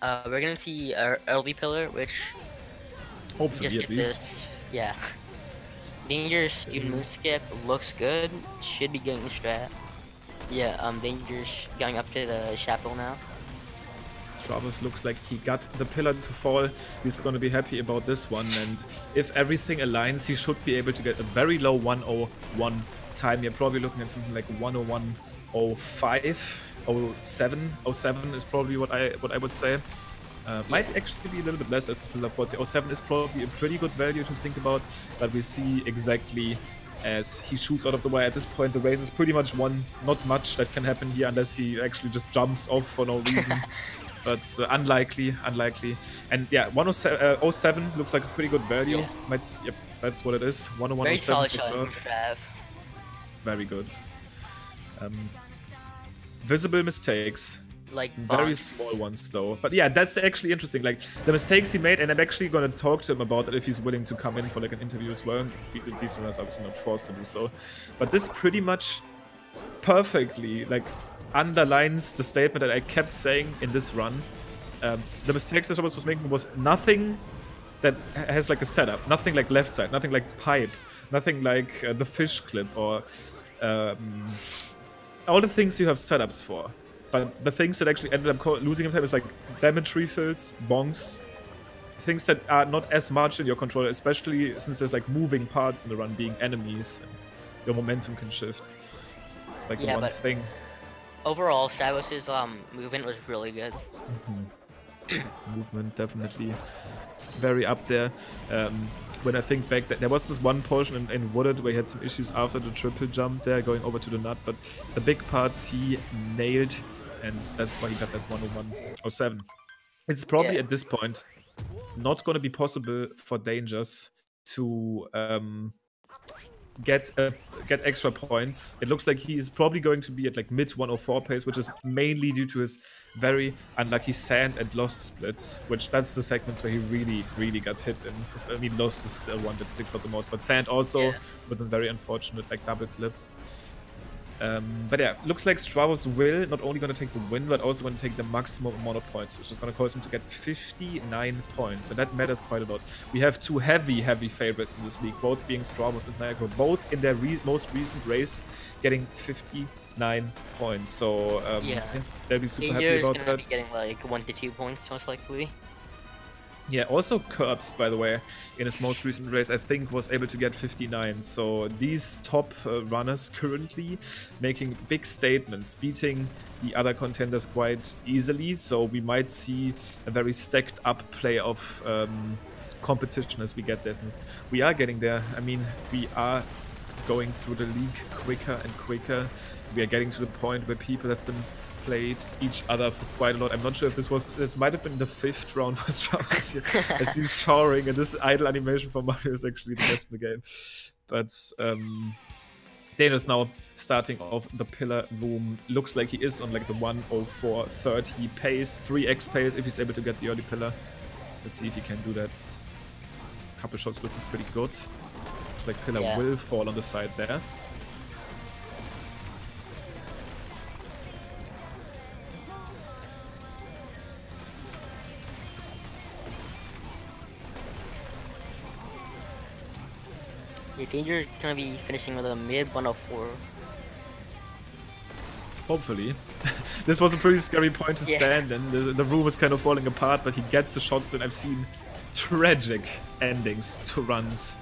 Uh, we're gonna see our early pillar, which hopefully just at least. This. Yeah. Dangerous even moon skip looks good. Should be getting the strat. Yeah, um, Dangerous going up to the chapel now. Strawbus looks like he got the pillar to fall. He's gonna be happy about this one, and if everything aligns, he should be able to get a very low one oh one time. You're probably looking at something like one oh one oh five. oh seven, oh seven is probably what I what I would say. Uh, yeah. Might actually be a little bit less as the pillar falls. oh seven is probably a pretty good value to think about, but we see exactly as he shoots out of the way. At this point, the race is pretty much won. Not much that can happen here unless he actually just jumps off for no reason. But uh, unlikely, unlikely. And yeah, one oh seven looks like a pretty good value. Yeah. Might, yep, that's what it is. one oh one oh seven for sure. Very good. Um, Visible mistakes, like very box. small ones though. But yeah, that's actually interesting. Like the mistakes he made, and I'm actually gonna talk to him about it if he's willing to come in for like an interview as well. These runners are obviously not forced to do so. But this pretty much perfectly like underlines the statement that I kept saying in this run. Um, the mistakes that I was making was nothing that has like a setup, nothing like left side, nothing like pipe, nothing like uh, the fish clip or. Um, All the things you have setups for, but the things that actually ended up losing him time is like damage refills, bonks, things that are not as much in your control, especially since there's like moving parts in the run, being enemies, and your momentum can shift. It's like yeah, the one thing. Overall, Strawbus's um movement was really good. Mm-hmm. Movement definitely very up there. Um, When I think back, that there was this one portion in, in Wooded where he had some issues after the triple jump there, going over to the nut, but the big parts he nailed, and that's why he got that one oh one oh seven. It's probably yeah. at this point not going to be possible for Dangerous to um, get uh, get extra points. It looks like he is probably going to be at like mid one oh four pace, which is mainly due to his very unlucky sand and lost splits, which that's the segments where he really, really got hit in. I mean, lost is the one that sticks out the most, but sand also yeah. with a very unfortunate like double clip. Um, but yeah, looks like Stravos will not only going to take the win, but also going to take the maximum amount of points, which is going to cause him to get fifty-nine points, and that matters quite a lot. We have two heavy, heavy favorites in this league, both being Stravos and Nayako, both in their re most recent race getting fifty-nine points. So um, yeah. yeah, they'll be super happy about that. Be getting like one to two points most likely. Yeah, also Curbs, by the way, in his most recent race, I think was able to get fifty-nine. So these top uh, runners currently making big statements, beating the other contenders quite easily. So we might see a very stacked up playoff um, competition as we get there. We are getting there. I mean, we are going through the league quicker and quicker. We are getting to the point where people have been played each other for quite a lot. I'm not sure if this was, this might have been the fifth round for Stravos here, as he's showering, and this idle animation for Mario is actually the best in the game. But um, Daniel is now starting off the pillar room. Looks like he is on like the one oh four thirty pace, three X pace if he's able to get the early pillar. Let's see if he can do that. Couple shots looking pretty good. Looks like pillar yeah. will fall on the side there. I think you're gonna be finishing with a mid one oh four. Hopefully. This was a pretty scary point to yeah. stand in. The, the room is kind of falling apart, but he gets the shots, and I've seen tragic endings to runs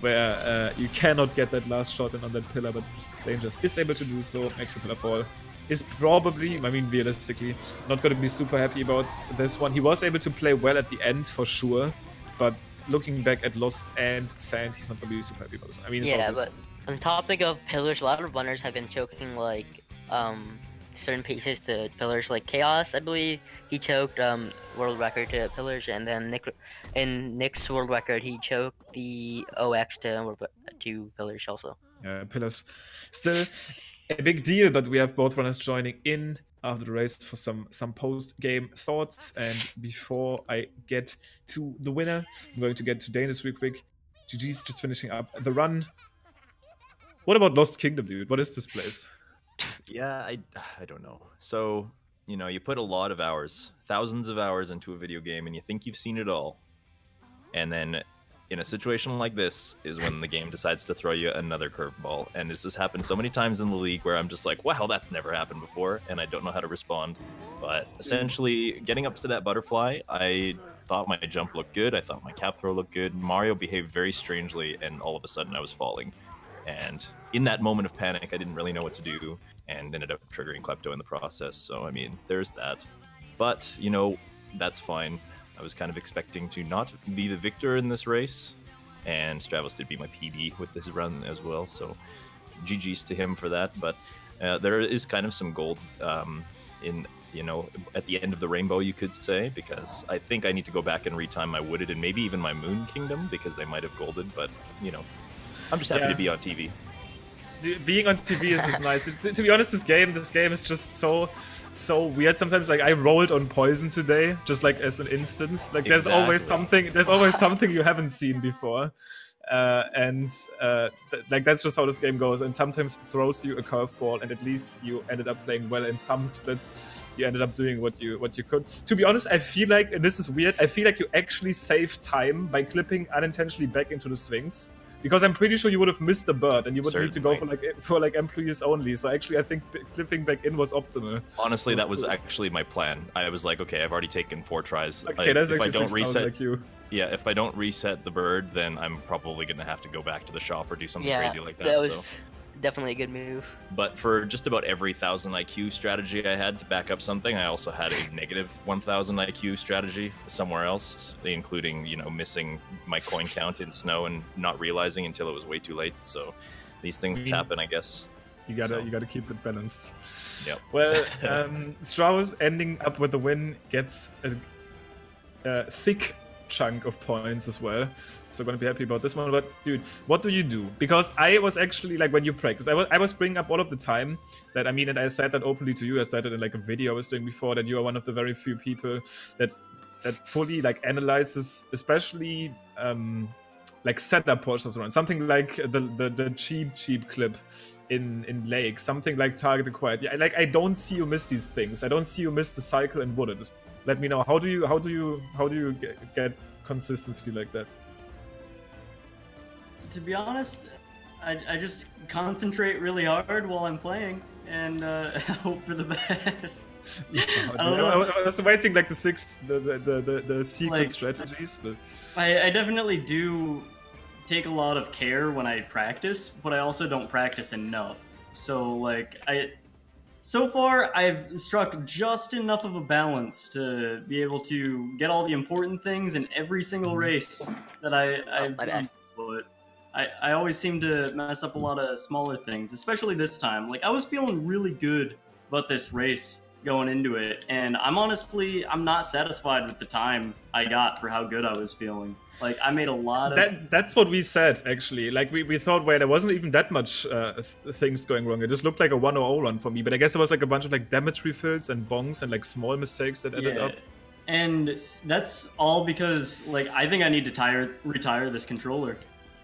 where uh, you cannot get that last shot in on that pillar, but Dangerous is able to do so, makes the pillar fall. Is probably, I mean realistically, not gonna be super happy about this one. He was able to play well at the end for sure, but looking back at Lost and Sand, he's not going to be super happy about it. I mean, it's yeah, obvious. But on topic of pillars, a lot of runners have been choking like um, certain pieces to pillars, like Chaos. I believe he choked um, world record to pillars, and then Nick in Nick's world record he choked the O X to to pillars also. Yeah, pillars still a big deal, but we have both runners joining in after the race for some some post-game thoughts. And before I get to the winner, I'm going to get to Dangerous real quick. G G's just finishing up the run. What about Lost Kingdom, dude? What is this place? Yeah, I, I don't know. So, you know, you put a lot of hours, thousands of hours into a video game, and you think you've seen it all. And then in a situation like this is when the game decides to throw you another curveball. And it's just happened so many times in the league where I'm just like, wow, that's never happened before, and I don't know how to respond. But essentially, getting up to that butterfly, I thought my jump looked good, I thought my cap throw looked good. Mario behaved very strangely, and all of a sudden I was falling. And in that moment of panic, I didn't really know what to do, and ended up triggering Klepto in the process. So, I mean, there's that. But, you know, that's fine. I was kind of expecting to not be the victor in this race, and Stravos did beat my P B with this run as well, so G G's to him for that. But uh, there is kind of some gold um, in, you know, at the end of the rainbow, you could say, because I think I need to go back and retime my Wooded and maybe even my Moon Kingdom, because they might have golded, but, you know, I'm just happy yeah. to be on T V. Being on T V is, is nice. To, to be honest, this game, this game is just so, so weird. Sometimes, like, I rolled on Poison today, just like as an instance. Like, there's exactly. always something. There's always something you haven't seen before, uh, and uh, th like that's just how this game goes. And sometimes throws you a curveball, and at least you ended up playing well in some splits. You ended up doing what you what you could. To be honest, I feel like, and this is weird, I feel like you actually save time by clipping unintentionally back into the swings. Because I'm pretty sure you would have missed a bird, and you would Certainly. need to go for like for like employees only. So actually, I think clipping back in was optimal. Honestly, was that was cool. actually my plan. I was like, okay, I've already taken four tries. Okay, I, that's if actually I don't reset, like you. Yeah, if I don't reset the bird, then I'm probably gonna have to go back to the shop or do something yeah, crazy like that. that was... so. Definitely a good move. But for just about every thousand I Q strategy I had to back up something, I also had a negative one thousand I Q strategy somewhere else, including, you know, missing my coin count in snow and not realizing until it was way too late. So these things mm-hmm. happen, I guess. You gotta, so. you gotta keep it balanced. Yep. Well, um, Stravos ending up with the win, gets a, a thick chunk of points as well. So I'm gonna be happy about this one. But dude, what do you do? Because I was actually like, when you practice, I was I was bringing up all of the time that I mean, and I said that openly to you. I said it in like a video I was doing before that you are one of the very few people that that fully like analyzes, especially um, like setup portions of the run. Something like the the, the cheap cheap clip. In, in Lake, something like Target Acquired. Yeah, like I don't see you miss these things. I don't see you miss the cycle and wouldn't. Let me know. How do you how do you how do you get, get consistency like that? To be honest, I, I just concentrate really hard while I'm playing and uh, hope for the best. I, I was waiting like the six the the the, the secret like, strategies. But... I I definitely do. Take a lot of care when I practice, but I also don't practice enough. So like I, so far I've struck just enough of a balance to be able to get all the important things in every single race that I, I've oh, done. But I, I always seem to mess up a lot of smaller things, especially this time. Like I was feeling really good about this race going into it, and I'm honestly I'm not satisfied with the time I got for how good I was feeling. Like I made a lot of that, that's what we said actually. Like we, we thought, well, there wasn't even that much uh, th things going wrong. It just looked like a one oh oh run for me, but I guess it was like a bunch of like damage refills and bongs and like small mistakes that ended yeah. up. And that's all because like I think I need to tire retire this controller.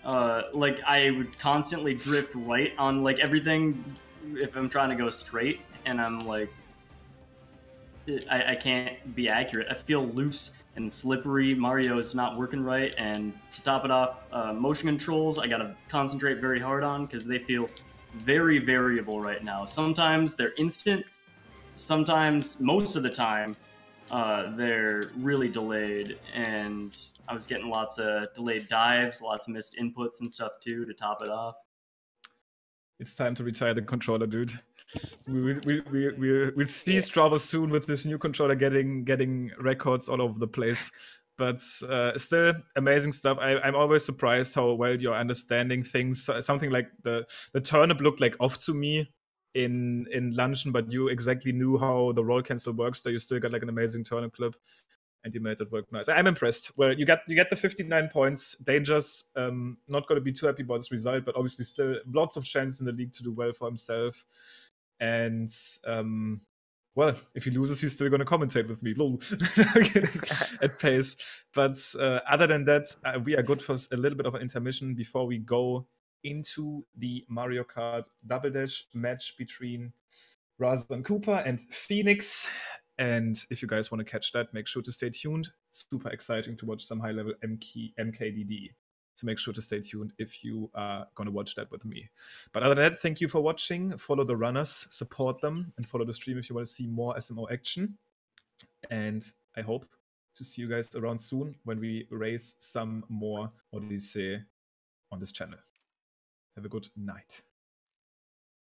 Uh, like I would constantly drift right on like everything if I'm trying to go straight, and I'm like. I, I can't be accurate. I feel loose and slippery. Mario is not working right. And to top it off, uh, motion controls, I gotta concentrate very hard on because they feel very variable right now. Sometimes they're instant. Sometimes, most of the time, uh, they're really delayed. And I was getting lots of delayed dives, lots of missed inputs and stuff too, to top it off. It's time to retire the controller, dude. We will we, we, we, we'll see Strava soon with this new controller getting getting records all over the place. But uh, still, amazing stuff. I, I'm always surprised how well you're understanding things. Something like the, the turnip looked like off to me in, in luncheon, but you exactly knew how the roll cancel works, so you still got like an amazing turnip clip. And you made it work nice. I'm impressed. Well, you got you get the fifty-nine points. Danger's um, not going to be too happy about this result, but obviously still lots of chances in the league to do well for himself. And um, well, if he loses, he's still going to commentate with me at pace. But uh, other than that, uh, we are good for a little bit of an intermission before we go into the Mario Kart Double Dash match between Razan Koopa and Phoenix. And if you guys want to catch that, make sure to stay tuned. Super exciting to watch some high-level M K D D. So make sure to stay tuned if you are going to watch that with me. But other than that, thank you for watching. Follow the runners, support them, and follow the stream if you want to see more S M O action. And I hope to see you guys around soon when we race some more Odyssey on this channel. Have a good night.